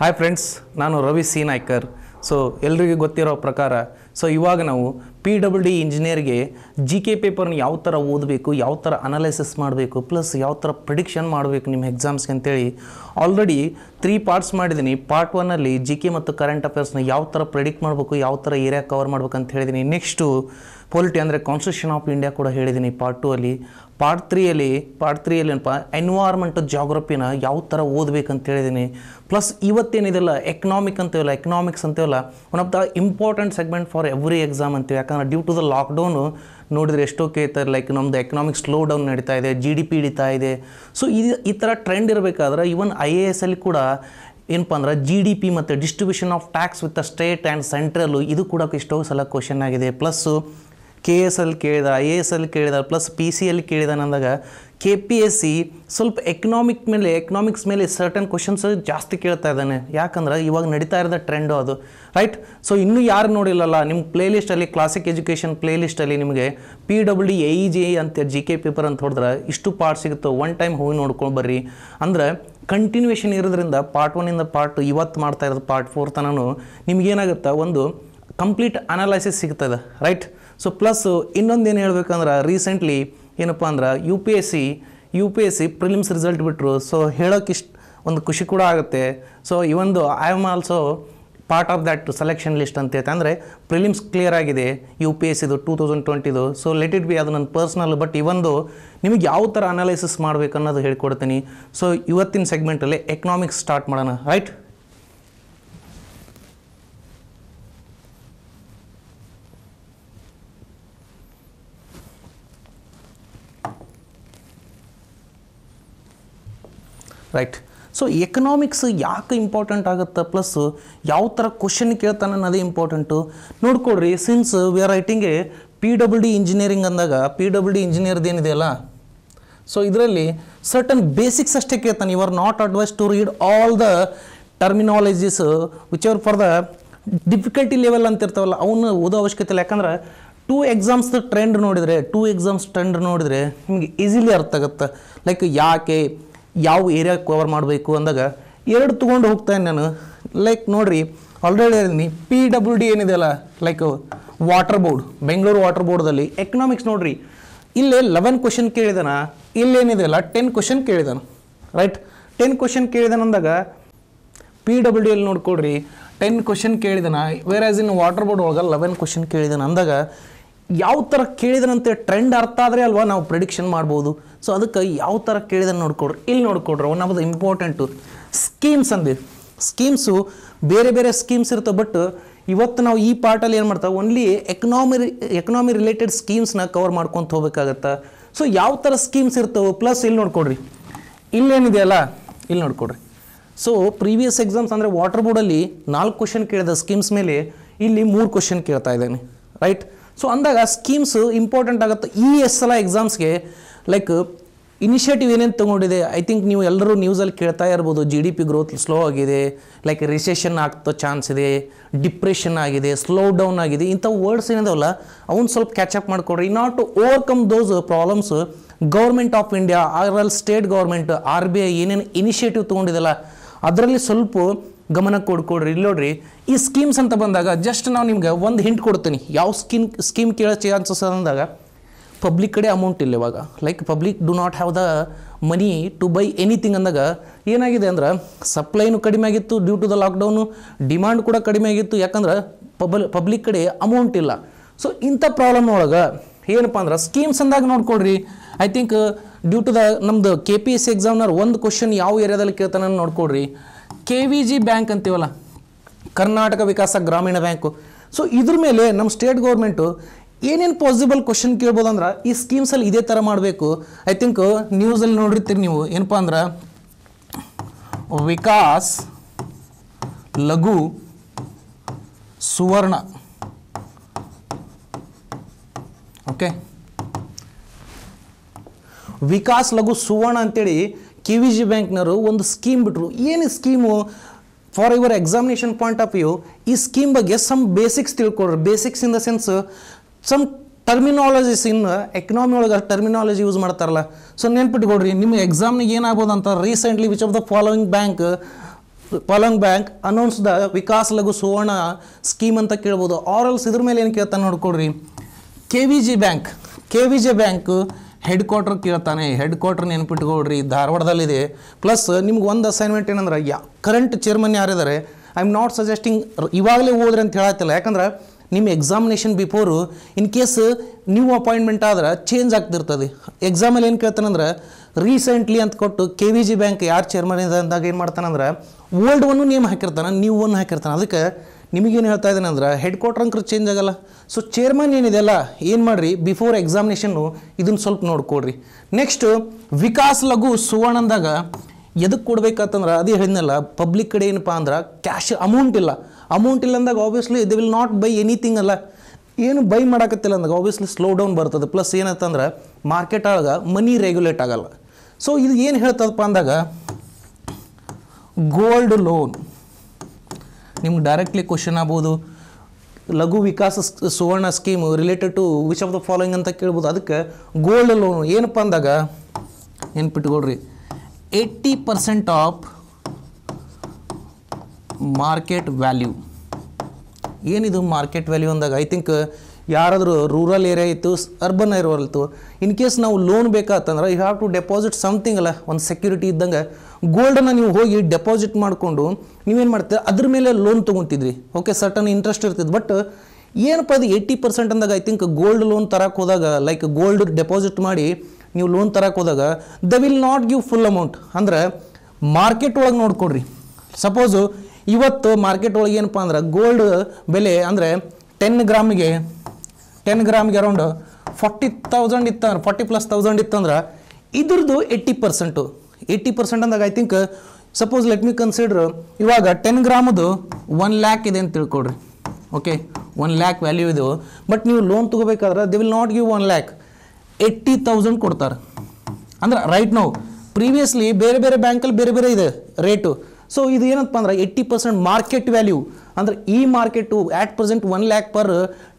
Hi friends नानु रवि सीनायकर् सो एल्लरिगू गोत्तिरो प्रकार सो इवाग नावु PWD इंजिनियर गे GK पेपर याव तर ओदबेकु याव तर अनालिसिस माडबेकु प्लस याव तर प्रेडिक्शन माडबेकु निम्म एग्जाम्स के अंत हेळि ऑलरेडी 3 पार्ट्स माडिदीनि पार्ट 1 अल्लि GK मत्तु करंट अफेयर्स न याव तर प्रेडिक्ट माडबेकु याव तर एरिया कवर माडबेकु अंत हेळिदीनि नेक्स्ट पॉलिटी अंद्रे कॉन्स्टिट्यूशन ऑफ इंडिया कूड हेळिदीनि पार्ट 2 अल्लि पार्ट 3 अल्लि एनवायरमेंट ज्योग्राफिन याव तर ओदबेकु अंत हेळिदीनि प्लस इवत्तेनिदल्ल इकॉनामिक्स अंतवल्ल one of the important segment for every exam अंत ಯಾಕಂದ್ರೆ ड्यू टू द लॉकडाउन ನೋಡಿದ್ರೆ ಎಷ್ಟು ಕೇಳ್ತಾರೆ ಲೈಕ್ ನಮ್ದು ಎಕನಾಮಿಕ್ ಸ್ಲೋ ಡೌನ್ ನಡೀತಾ ಇದೆ ಜಿಡಿಪಿ ಇಳಿತಾ ಇದೆ ಸೋ ಈ ತರ ಟ್ರೆಂಡ್ ಇರಬೇಕಾದ್ರೆ ಇವನ್ IAS ಅಲ್ಲಿ ಕೂಡ ಏನಪ್ಪ ಅಂದ್ರೆ ಜಿಡಿಪಿ ಮತ್ತು distribution of tax with the state and central ಇದು ಕೂಡ ಇಷ್ಟೋ ಸಲ ಕ್ವೆಶ್ಚನ್ ಆಗಿದೆ ಪ್ಲಸ್ KS ಅಲ್ಲಿ ಕೇಳಿದ IAS ಅಲ್ಲಿ ಕೇಳಿದ ಪ್ಲಸ್ PC ಅಲ್ಲಿ ಕೇಳಿದ ಅಂದಾಗ KPSC ಸ್ವಲ್ಪ ಎಕನಾಮಿಕ್ಸ್ ಮೇಲೆ ಸರ್ಟನ್ ಕ್ವೆಶ್ಚನ್ಸ್ ಜಾಸ್ತಿ ಕೇಳ್ತಾ ಇದ್ದಾನೆ ಯಾಕಂದ್ರೆ ಇವಾಗ ನಡೀತಾ ಇರೋ ಟ್ರೆಂಡ್ ಅದು ರೈಟ್ ಸೋ ಇನ್ನು ಯಾರು ನೋಡಿಲ್ಲಲ್ಲ ನಿಮ್ಮ ಪ್ಲೇಲಿಸ್ಟ್ ಅಲ್ಲಿ ಕ್ಲಾಸಿಕ್ ಎಜುಕೇಶನ್ ಪ್ಲೇಲಿಸ್ಟ್ ಅಲ್ಲಿ ನಿಮಗೆ PWD AEJ ಅಂತ GK ಪೇಪರ್ ಅಂತ ಹೊರದ್ರೆ ಇಷ್ಟು ಪಾರ್ಟ್ ಸಿಗುತ್ತೆ ಒನ್ ಟೈಮ್ ಹೋಗಿ ನೋಡ್ಕೊಂಡು ಬರ್ರಿ ಅಂದ್ರೆ ಕಂಟಿನ್ಯೂಯೇಷನ್ ಇರೋದ್ರಿಂದ ಪಾರ್ಟ್ 1 ಇಂದ ಪಾರ್ಟ್ ಇವತ್ತು ಮಾಡ್ತಾ ಇರೋದು ಪಾರ್ಟ್ 4 ತನನು ನಿಮಗೆ ಏನಾಗುತ್ತೆ ಒಂದು ಕಂಪ್ಲೀಟ್ ಅನಾಲಿಸಿಸ್ ಸಿಗುತ್ತದೆ ರೈಟ್ सो प्लस ಇನ್ನೊಂದು ಏನು ಹೇಳಬೇಕಂದ್ರೆ ರೀಸೆಂಟ್ಲಿ ಏನಪ್ಪ ಅಂದ್ರೆ UPSC ಪ್ರಿಲಿಮ್ಸ್ ರಿಸಲ್ಟ್ ಬಿಟ್ರು ಸೋ ಹೇಳೋಕೆ ಒಂದು ಖುಷಿ ಕೂಡ ಆಗುತ್ತೆ ಸೋ ಇವಂದು I am also part of that selection list ಅಂತ ಹೇಳ್ತಾರೆ ಅಂದ್ರೆ ಪ್ರಿಲಿಮ್ಸ್ ಕ್ಲಿಯರ್ ಆಗಿದೆ UPSC ಇದು 2020 ಇದು ಸೋ ಲೆಟ್ ಇಟ್ ಬಿ ಅದು ನನ್ನ ಪರ್ಸನಲ್ ಬಟ್ ಇವಂದು ನಿಮಗೆ ಯಾವ ತರ ಅನಾಲಿಸಿಸ್ ಮಾಡಬೇಕು ಅನ್ನೋದು ಹೇಳಿಕೊಡ್ತೀನಿ ಸೋ ಇವತ್ತಿನ ಸೆಗ್ಮೆಂಟ್ ಅಲ್ಲಿ ಎಕನಾಮಿಕ್ಸ್ ಸ್ಟಾರ್ಟ್ ಮಾಡೋಣ ರೈಟ್ ರೈಟ್ ಸೋ ಎಕನಾಮಿಕ್ಸ್ ಯಾಕೆ ಇಂಪಾರ್ಟೆಂಟ್ ಆಗುತ್ತೆ ಪ್ಲಸ್ ಯಾವ ತರ ಕ್ವೆಶ್ಚನ್ ಕೇಳ್ತಾನೆ ಅನ್ನೋದು ಇಂಪಾರ್ಟೆಂಟ್ ನೋಡ್ಕೊಳ್ರಿ since we are writing a PWD engineering ಅಂದಾಗ PWD ಇಂಜಿನಿಯರ್ ಏನಿದೆಯಲ್ಲ ಸೋ ಇದರಲ್ಲಿ ಸರ್ಟನ್ ಬೇಸಿಕ್ಸ್ ಅಷ್ಟೇ ಕೇಳ್ತಾನೆ you are not advice to read all the terminologies which are for the difficulty level ಅಂತ ಇರ್ತಾವಲ್ಲ ಅವನು ಓದೋ ಅವಶ್ಯಕತೆ ಇಲ್ಲ ಯಾಕಂದ್ರೆ ಟೂ ಎಕ್ಸಾಮ್ಸ್ ಟ್ರೆಂಡ್ ನೋಡಿದ್ರೆ ನಿಮಗೆ ಈಸಿಲಿ ಅರ್ಥ ಆಗುತ್ತೆ ಲೈಕ್ ಯಾಕೆ ಯಾವ ಏರಿಯಾ ಕವರ್ ಮಾಡಬೇಕು ಅಂದಾಗ ಎರಡು ತಗೊಂಡು ಹೋಗ್ತಾನೆ ನಾನು ಲೈಕ್ ನೋಡ್ರಿ ಆಲ್ರೆಡಿ ಹೇಳಿದೀನಿ PWD ಏನಿದೆಲ್ಲ like water board Bengaluru water board ಅಲ್ಲಿ ಎಕನಾಮಿಕ್ಸ್ ನೋಡ್ರಿ ಇಲ್ಲಿ 11 ಕ್ವೆಶ್ಚನ್ ಕೇಳಿದಾನ ಇಲ್ಲಿ ಏನಿದೆಲ್ಲ 10 ಕ್ವೆಶ್ಚನ್ ಕೇಳಿದಾನ ರೈಟ್ 10 ಕ್ವೆಶ್ಚನ್ ಕೇಳಿದಾನ ಅಂದಾಗ PWD ಅಲ್ಲಿ ನೋಡ್ಕೊಳ್ರಿ 10 ಕ್ವೆಶ್ಚನ್ ಕೇಳಿದಾನ where as in water board ಒಳಗ 11 ಕ್ವೆಶ್ಚನ್ ಕೇಳಿದಾನ ಅಂದಾಗ ಯಾವ ತರ ಕೇಳಿದನಂತೆ ಟ್ರೆಂಡ್ ಅರ್ಥ ಆದ್ರೆ ಅಲ್ವಾ ನಾವು ಪ್ರೆಡಿಕ್ಷನ್ ಮಾಡಬಹುದು ಸೋ ಅದಕ್ಕೆ ಯಾವ ತರ ಕೇಳಿದನ ನೋಡ್ಕೊಳ್ರಿ ಇಲ್ಲಿ ನೋಡ್ಕೊಳ್ರಿ one of the important schemes ಅಂದೆ ಸ್ಕೀಮ್ಸ್ ಬೇರೆ ಬೇರೆ ಸ್ಕೀಮ್ಸ್ ಇರುತ್ತೆ ಬಟ್ ಇವತ್ತು ನಾವು ಈ ಪಾರ್ಟ್ ಅಲ್ಲಿ ಏನು ಮಾಡ್ತಾವೆ ಓನ್ಲಿ ಎಕನಾಮಿ ರಿಲೇಟೆಡ್ ಸ್ಕೀಮ್ಸ್ ನ ಕವರ್ ಮಾಡ್ಕೊಂಡು ಹೋಗಬೇಕಾಗುತ್ತೆ ಸೋ ಯಾವ ತರ ಸ್ಕೀಮ್ಸ್ ಇರ್ತವೆ ಪ್ಲಸ್ ಇಲ್ಲಿ ನೋಡ್ಕೊಳ್ರಿ ಇಲ್ಲಿ ಏನಿದೆಯಲ್ಲ ಇಲ್ಲಿ ನೋಡ್ಕೊಳ್ರಿ ಸೋ ಪ್ರೀವಿಯಸ್ ಎಕ್ಸಾಮ್ಸ್ ಅಂದ್ರೆ ವಾಟರ್ ಬೋರ್ಡ್ ಅಲ್ಲಿ 4 ಕ್ವೆಶ್ಚನ್ ಕೇಳಿದ ಸ್ಕೀಮ್ಸ್ ಮೇಲೆ ಇಲ್ಲಿ 3 ಕ್ವೆಶ್ಚನ್ ಕೇಳ್ತಾ ಇದ್ದಾನೆ ರೈಟ್ सो अंदागा स्कीम्स इंपार्टेंट आगुत्ते ई एस एल एग्जाम्स के लाइक इनिशिएटिव ಏನೇನ್ ತಗೊಂಡಿದೆ ಐ ಥಿಂಕ್ ನೀವು ಎಲ್ಲರೂ ನ್ಯೂಸ್ ಅಲ್ಲಿ ಕೇಳ್ತಾ ಇರಬಹುದು ಜಿಡಿಪಿ ಗ್ರೋತ್ ಸ್ಲೋ ಆಗಿದೆ ಲೈಕ್ ರಿಸೆಷನ್ ಆಗ್ತೋ ಚಾನ್ಸ್ ಇದೆ ಡಿಪ್ರೆಷನ್ ಆಗಿದೆ ಸ್ಲೋ ಡೌನ್ ಆಗಿದೆ ಇಂತ ವರ್ಡ್ಸ್ ಏನಿದೆವಲ್ಲ ಅವನ್ ಸ್ವಲ್ಪ ಕ್ಯಾಚ್ ಅಪ್ ಮಾಡ್ಕೊಳ್ಳಿ in order to overcome those problems government of India RL state government RBI ಏನೇನ್ ಇನಿಷಿಯೇಟಿವ್ ತಗೊಂಡಿದೆಲ್ಲ ಅದರಲ್ಲಿ ಸ್ವಲ್ಪ ಗಮನ ಕೊಡ್ಕೊಡ್ರಿ ಇಲ್ಲಿ ನೋಡ್ರಿ ಈ ಸ್ಕೀಮ್ಸ್ ಅಂತ ಬಂದಾಗ ಜಸ್ಟ್ ನಾನು ನಿಮಗೆ ಒಂದು ಹಿಂಟ್ ಕೊಡ್ತೀನಿ ಯಾವ ಸ್ಕೀಮ್ ಕೇಳೋ ಚಾನ್ಸಸ್ ಅಂದಾಗ ಪಬ್ಲಿಕ್ ಕಡೆ ಅಮೌಂಟ್ ಇಲ್ಲ ಇವಾಗ like public do not have the money to buy anything ಅಂದಾಗ ಏನಾಗಿದೆ ಅಂದ್ರೆ ಸಪ್ಲೈನು ಕಡಿಮೆ ಆಗಿತ್ತು due to the lockdown demand ಕೂಡ ಕಡಿಮೆ ಆಗಿತ್ತು ಯಾಕಂದ್ರೆ ಪಬ್ಲಿಕ್ ಕಡೆ ಅಮೌಂಟ್ ಇಲ್ಲ ಸೊ ಇಂಥ ಪ್ರಾಬ್ಲಮ್ ಒಳಗೆ ಏನಪ್ಪ ಅಂದ್ರೆ ಸ್ಕೀಮ್ಸ್ ಅಂದಾಗ ನೋಡ್ಕೊಳ್ರಿ I think due to the ನಮ್ಮದು KPSC ಎಕ್ಸಾಮ್ನರ್ ಒಂದು ಕ್ವೆಶ್ಚನ್ ಯಾವ ಏರಿಯಾದಲ್ಲಿ ಕೇಳ್ತಾನೆ ನೋಡ್ಕೊಳ್ರಿ KVG ಬ್ಯಾಂಕ್ ಅಂತೀವಲ್ಲ ಕರ್ನಾಟಕ ವಿಕಾಸ ಗ್ರಾಮೀಣ ಬ್ಯಾಂಕು ಸೊ ಇದ್ರ ಮೇಲೆ ನಮ್ಮ ಸ್ಟೇಟ್ ಗೌರ್ಮೆಂಟು ಏನೇನು ಪಾಸಿಬಲ್ ಕ್ವೆಶ್ಚನ್ ಕೇಳ್ಬೋದು ಅಂದ್ರೆ ಈ ಸ್ಕೀಮ್ಸಲ್ಲಿ ಇದೇ ಥರ ಮಾಡಬೇಕು ಐ ಥಿಂಕ್ ನ್ಯೂಸಲ್ಲಿ ನೋಡಿರ್ತೀರಿ ನೀವು ಏನಪ್ಪ ಅಂದ್ರೆ ವಿಕಾಸ್ ಲಘು ಸುವರ್ಣ ಓಕೆ ವಿಕಾಸ್ ಲಘು ಸುವರ್ಣ ಅಂತೇಳಿ KVG ಬ್ಯಾಂಕ್ನವರು ಒಂದು ಸ್ಕೀಮ್ ಬಿಟ್ರು ಏನು scheme for your examination point of view ಈ ಸ್ಕೀಮ್ ಬಗ್ಗೆ ಸಮ್ ಬೇಸಿಕ್ಸ್ ತಿಳ್ಕೊಳ್ರಿ basics in the sense some terminologies in economy ಒಳಗೆ ಟರ್ಮಿನಾಲಜಿ ಯೂಸ್ ಮಾಡ್ತಾರಲ್ಲ ಸೊ ನೆನ್ಪಿಟ್ಕೊಳ್ರಿ ನಿಮ್ಮ ಎಕ್ಸಾಮ್ನಿಗೆ ಏನಾಗ್ಬೋದು ಅಂತ recently which of the following bank ಪಲಂಗ್ bank announce the Vikas Laghu Suvarna scheme ಅಂತ ಕೇಳಬಹುದು. ಆರಲ್ಸ್ ಇದರ ಮೇಲೆ ಏನು ಕೇಳ್ತಾನೆ ನೋಡ್ಕೊಳ್ರಿ. K V G bank head quarter ಕೇಳ್ತಾನೆ. ಹೆಡ್ ಕ್ವಾರ್ಟರ್ ನೆನಪಿಟ್ಕೊಳ್ರಿ, ಧಾರವಾಡದಲ್ಲಿದೆ. ಪ್ಲಸ್ ನಿಮ್ಗೆ ಒಂದು ಅಸೈನ್ಮೆಂಟ್ ಏನಂದ್ರೆ ಕರೆಂಟ್ ಚೇರ್ಮನ್ ಯಾರಿದ್ದಾರೆ, ಐ ಆಮ್ ನಾಟ್ ಸಜೆಸ್ಟಿಂಗ್ ಇವಾಗಲೇ ಹೋದ್ರಿ ಅಂತ ಹೇಳತ್ತಿಲ್ಲ. ಯಾಕಂದ್ರೆ ನಿಮ್ಮ examination before in case new appointment ಆದ್ರೆ ಚೇಂಜ್ ಆಗ್ತಿರ್ತದೆ. ಎಕ್ಸಾಮಲ್ಲಿ ಏನು ಕೇಳ್ತಾನಂದ್ರೆ ರೀಸೆಂಟ್ಲಿ ಅಂತ ಕೊಟ್ಟು ಕೆ ವಿ ಜಿ ಬ್ಯಾಂಕ್ ಯಾರು ಚೇರ್ಮನ್ ಇದೆ ಅಂದಾಗ ಏನು ಮಾಡ್ತಾನಂದ್ರೆ ಓಲ್ಡ್ ಒನ್ನು ನೇಮ್ ಹಾಕಿರ್ತಾನೆ, ನ್ಯೂ ಒನ್ ಹಾಕಿರ್ತಾನೆ. ಅದಕ್ಕೆ ನಿಮಗೇನು ಹೇಳ್ತಾ ಇದ್ದಾನೆ ಅಂದ್ರೆ ಹೆಡ್ ಕ್ವಾರ್ಟರ್ ಅಂಕರು ಚೇಂಜ್ ಆಗಲ್ಲ. ಸೊ ಚೇರ್ಮನ್ ಏನಿದೆಯಲ್ಲ ಏನು ಮಾಡಿರಿ, ಬಿಫೋರ್ ಎಕ್ಸಾಮಿನೇಷನ್ನು ಇದನ್ನು ಸ್ವಲ್ಪ ನೋಡ್ಕೊಡ್ರಿ. ನೆಕ್ಸ್ಟು ವಿಕಾಸ್ ಲಘು ಸುವರ್ಣ ಅಂದಾಗ ಎದಕ್ಕೆ ಕೊಡ್ಬೇಕಂತಂದ್ರೆ ಅದೇ ಹೇಳಿದ್ನಲ್ಲ, ಪಬ್ಲಿಕ್ ಕಡೆ ಏನಪ್ಪ ಅಂದ್ರೆ ಕ್ಯಾಶ್ ಅಮೌಂಟ್ ಇಲ್ಲ. ಅಮೌಂಟ್ ಇಲ್ಲ ಅಂದಾಗ obviously they will not buy anything ಅಲ್ಲ, ಏನು ಬೈ ಮಾಡೋಕತ್ತಿಲ್ಲ ಅಂದಾಗ ಆಬ್ವಿಯಸ್ಲಿ ಸ್ಲೋ ಡೌನ್ ಬರ್ತದೆ. ಪ್ಲಸ್ ಏನಂತಂದ್ರೆ ಮಾರ್ಕೆಟ್ ಒಳಗೆ ಮನಿ ರೆಗ್ಯುಲೇಟ್ ಆಗಲ್ಲ. ಸೊ ಇದು ಏನು ಹೇಳ್ತದಪ್ಪ ಅಂದಾಗ ಗೋಲ್ಡ್ ಲೋನ್ ನಿಮ್ಗೆ ಡೈರೆಕ್ಟ್ಲಿ ಕ್ವಶನ್ ಆಗ್ಬೋದು. Laghu Vikasa Suvarna scheme related to which of the following ಅಂತ ಕೇಳ್ಬೋದು. ಅದಕ್ಕೆ ಗೋಲ್ಡ್ ಲೋನು ಏನಪ್ಪ ಅಂದಾಗ ನೆನ್ಪಿಟ್ಕೊಳ್ರಿ, 80% ಆಫ್ ಮಾರ್ಕೆಟ್ ವ್ಯಾಲ್ಯೂ. ಏನಿದು ಮಾರ್ಕೆಟ್ ವ್ಯಾಲ್ಯೂ ಅಂದಾಗ ಐ ಥಿಂಕ್ ಯಾರಾದರೂ ರೂರಲ್ ಏರಿಯಾ ಇತ್ತು, ಅರ್ಬನ್ ಏರಿಯಾ ಇತ್ತು, ಇನ್ ಕೇಸ್ ನಾವು ಲೋನ್ ಬೇಕಾತಂದ್ರೆ you have to deposit something ಅಲ್ಲ, ಒಂದು ಸೆಕ್ಯೂರಿಟಿ ಇದ್ದಂಗೆ ಗೋಲ್ಡನ್ನು ನೀವು ಹೋಗಿ ಡೆಪಾಸಿಟ್ ಮಾಡಿಕೊಂಡು ನೀವೇನು ಮಾಡ್ತೀರ ಅದ್ರ ಮೇಲೆ ಲೋನ್ ತೊಗೊತಿದ್ರಿ. ಓಕೆ, ಸರ್ಟನ್ ಇಂಟ್ರೆಸ್ಟ್ ಇರ್ತಿತ್ತು. ಬಟ್ ಏನಪ್ಪ ಇದು 80% ಅಂದಾಗ ಐ ಥಿಂಕ್ ಗೋಲ್ಡ್ ಲೋನ್ ತರಕ್ಕೆ ಹೋದಾಗ, ಲೈಕ್ ಗೋಲ್ಡ್ ಡೆಪಾಸಿಟ್ ಮಾಡಿ ನೀವು ಲೋನ್ ತರಕ್ಕೆ ಹೋದಾಗ the will not give full amount. ಅಂದರೆ ಮಾರ್ಕೆಟ್ ಒಳಗೆ ನೋಡ್ಕೊಡ್ರಿ. ಸಪೋಸು ಇವತ್ತು ಮಾರ್ಕೆಟ್ ಒಳಗೆ ಏನಪ್ಪ ಅಂದ್ರೆ ಗೋಲ್ಡ್ ಬೆಲೆ ಅಂದರೆ 10 ಗ್ರಾಮಿಗೆ ಅರೌಂಡ್ 40,000 ಇತ್ತು, 40,000+ ಇತ್ತಂದ್ರೆ ಇದ್ರದ್ದು 80% ಅಂದಾಗ I think suppose let me consider ಇವಾಗ 10 ಗ್ರಾಮದು 1 ಲ್ಯಾಕ್ ಇದೆ ಅಂತ ತಿಳ್ಕೊಡ್ರಿ. ಓಕೆ, 1 ಲ್ಯಾಕ್ ವ್ಯಾಲ್ಯೂ ಇದು. ಬಟ್ ನೀವು ಲೋನ್ ತೊಗೋಬೇಕಾದ್ರೆ they will not give 1 lakh, 80,000 ಕೊಡ್ತಾರೆ. ಅಂದ್ರೆ ರೈಟ್ ನಾವು ಪ್ರೀವಿಯಸ್ಲಿ ಬೇರೆ ಬೇರೆ ಬ್ಯಾಂಕಲ್ಲಿ ಬೇರೆ ಬೇರೆ ಇದೆ ರೇಟು. ಸೊ ಇದು ಏನಪ್ಪ ಅಂದ್ರೆ 80% ಮಾರ್ಕೆಟ್ ವ್ಯಾಲ್ಯೂ. ಅಂದರೆ ಈ market at present 1 lakh per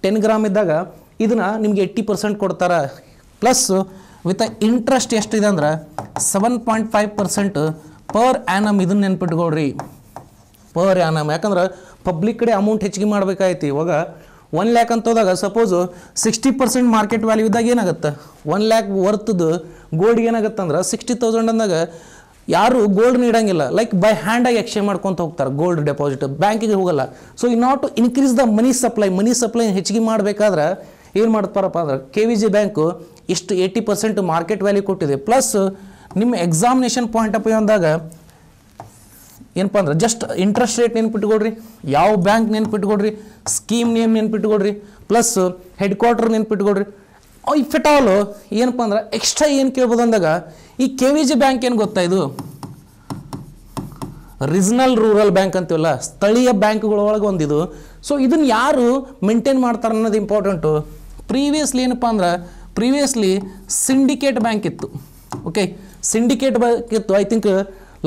10 gram ಇದ್ದಾಗ ಇದನ್ನು ನಿಮಗೆ 80% ಕೊಡ್ತಾರೆ. ಪ್ಲಸ್ ವಿತ್ ಇಂಟ್ರೆಸ್ಟ್ ಎಷ್ಟಿದೆ ಅಂದ್ರೆ 7.5% ಪರ್ ಆ್ಯನಮ್. ಇದನ್ನ ನೆನ್ಪಿಟ್ಕೊಳ್ರಿ, ಪರ್ ಆ್ಯನಮ್. ಯಾಕಂದ್ರೆ ಪಬ್ಲಿಕ್ ಕಡೆ ಅಮೌಂಟ್ ಹೆಚ್ಚಿಗೆ ಮಾಡಬೇಕಾಯ್ತು. ಇವಾಗ 1 ಲ್ಯಾಕ್ ಅಂತ ಹೋದಾಗ ಸಪೋಸು 60% ಮಾರ್ಕೆಟ್ ವ್ಯಾಲ್ಯೂ ಇದ್ದಾಗ ಏನಾಗುತ್ತೆ, 1 ಲ್ಯಾಕ್ ವರ್ತದ್ದು ಗೋಲ್ಡ್ಗೆ ಏನಾಗುತ್ತೆ ಅಂದ್ರೆ 60,000 ಅಂದಾಗ ಯಾರು ಗೋಲ್ಡ್ ನೀಡೋಂಗಿಲ್ಲ, ಲೈಕ್ ಬೈ ಹ್ಯಾಂಡಾಗಿ ಎಕ್ಸ್ಚೇಂಜ್ ಮಾಡ್ಕೊತ ಹೋಗ್ತಾರೆ. ಗೋಲ್ಡ್ ಡೆಪಾಸಿಟ್ ಬ್ಯಾಂಕಿಗೆ ಹೋಗಲ್ಲ. So in not to increase the money supply ಹೆಚ್ಚಿಗೆ ಮಾಡಬೇಕಾದ್ರೆ ಏನು ಮಾಡ್ತಾರಪ್ಪ ಅಂದ್ರೆ ಕೆ ವಿ ಜಿ ಬ್ಯಾಂಕು ಇಷ್ಟು 80% ಮಾರ್ಕೆಟ್ ವ್ಯಾಲ್ಯೂ ಕೊಟ್ಟಿದೆ. ಪ್ಲಸ್ ನಿಮ್ಮ ಎಕ್ಸಾಮಿನೇಷನ್ ಪಾಯಿಂಟ್ ಆಫ್ ವ್ಯೂ ಅಂದಾಗ ಏನಪ್ಪ ಅಂದ್ರೆ ಜಸ್ಟ್ ಇಂಟ್ರೆಸ್ಟ್ ರೇಟ್ ನೆನ್ಪಿಟ್ಕೊಡ್ರಿ, ಯಾವ ಬ್ಯಾಂಕ್ ನೆನ್ಪಿಟ್ಕೊಡ್ರಿ, ಸ್ಕೀಮ್ ನೇಮ್ ನೆನ್ಪಿಟ್ಕೊಡ್ರಿ, ಪ್ಲಸ್ ಹೆಡ್ ಕ್ವಾರ್ಟರ್ ನೆನ್ಪಿಟ್ಕೊಡ್ರಿ. ಇಫ್ ಎಟ್ ಆಲ್ ಏನಪ್ಪ ಅಂದ್ರೆ ಎಕ್ಸ್ಟ್ರಾ ಏನು ಕೇಳ್ಬೋದು ಅಂದಾಗ ಈ ಕೆ ವಿ ಜಿ ಬ್ಯಾಂಕ್ ಏನು ಗೊತ್ತಾ, ಇದು ರೀಜನಲ್ ರೂರಲ್ ಬ್ಯಾಂಕ್ ಅಂತೀವಲ್ಲ, ಸ್ಥಳೀಯ ಬ್ಯಾಂಕ್ಗಳೊಳಗೆ ಒಂದಿದು. ಸೊ ಇದನ್ನು ಯಾರು ಮೇಂಟೈನ್ ಮಾಡ್ತಾರೆ ಅನ್ನೋದು ಇಂಪಾರ್ಟೆಂಟು. ಪ್ರೀವಿಯಸ್ಲಿ ಏನಪ್ಪ ಅಂದ್ರೆ ಸಿಂಡಿಕೇಟ್ ಬ್ಯಾಂಕ್ ಇತ್ತು. ಓಕೆ, ಸಿಂಡಿಕೇಟ್ ಬ್ಯಾಂಕ್ ಇತ್ತು. ಐ ಥಿಂಕ್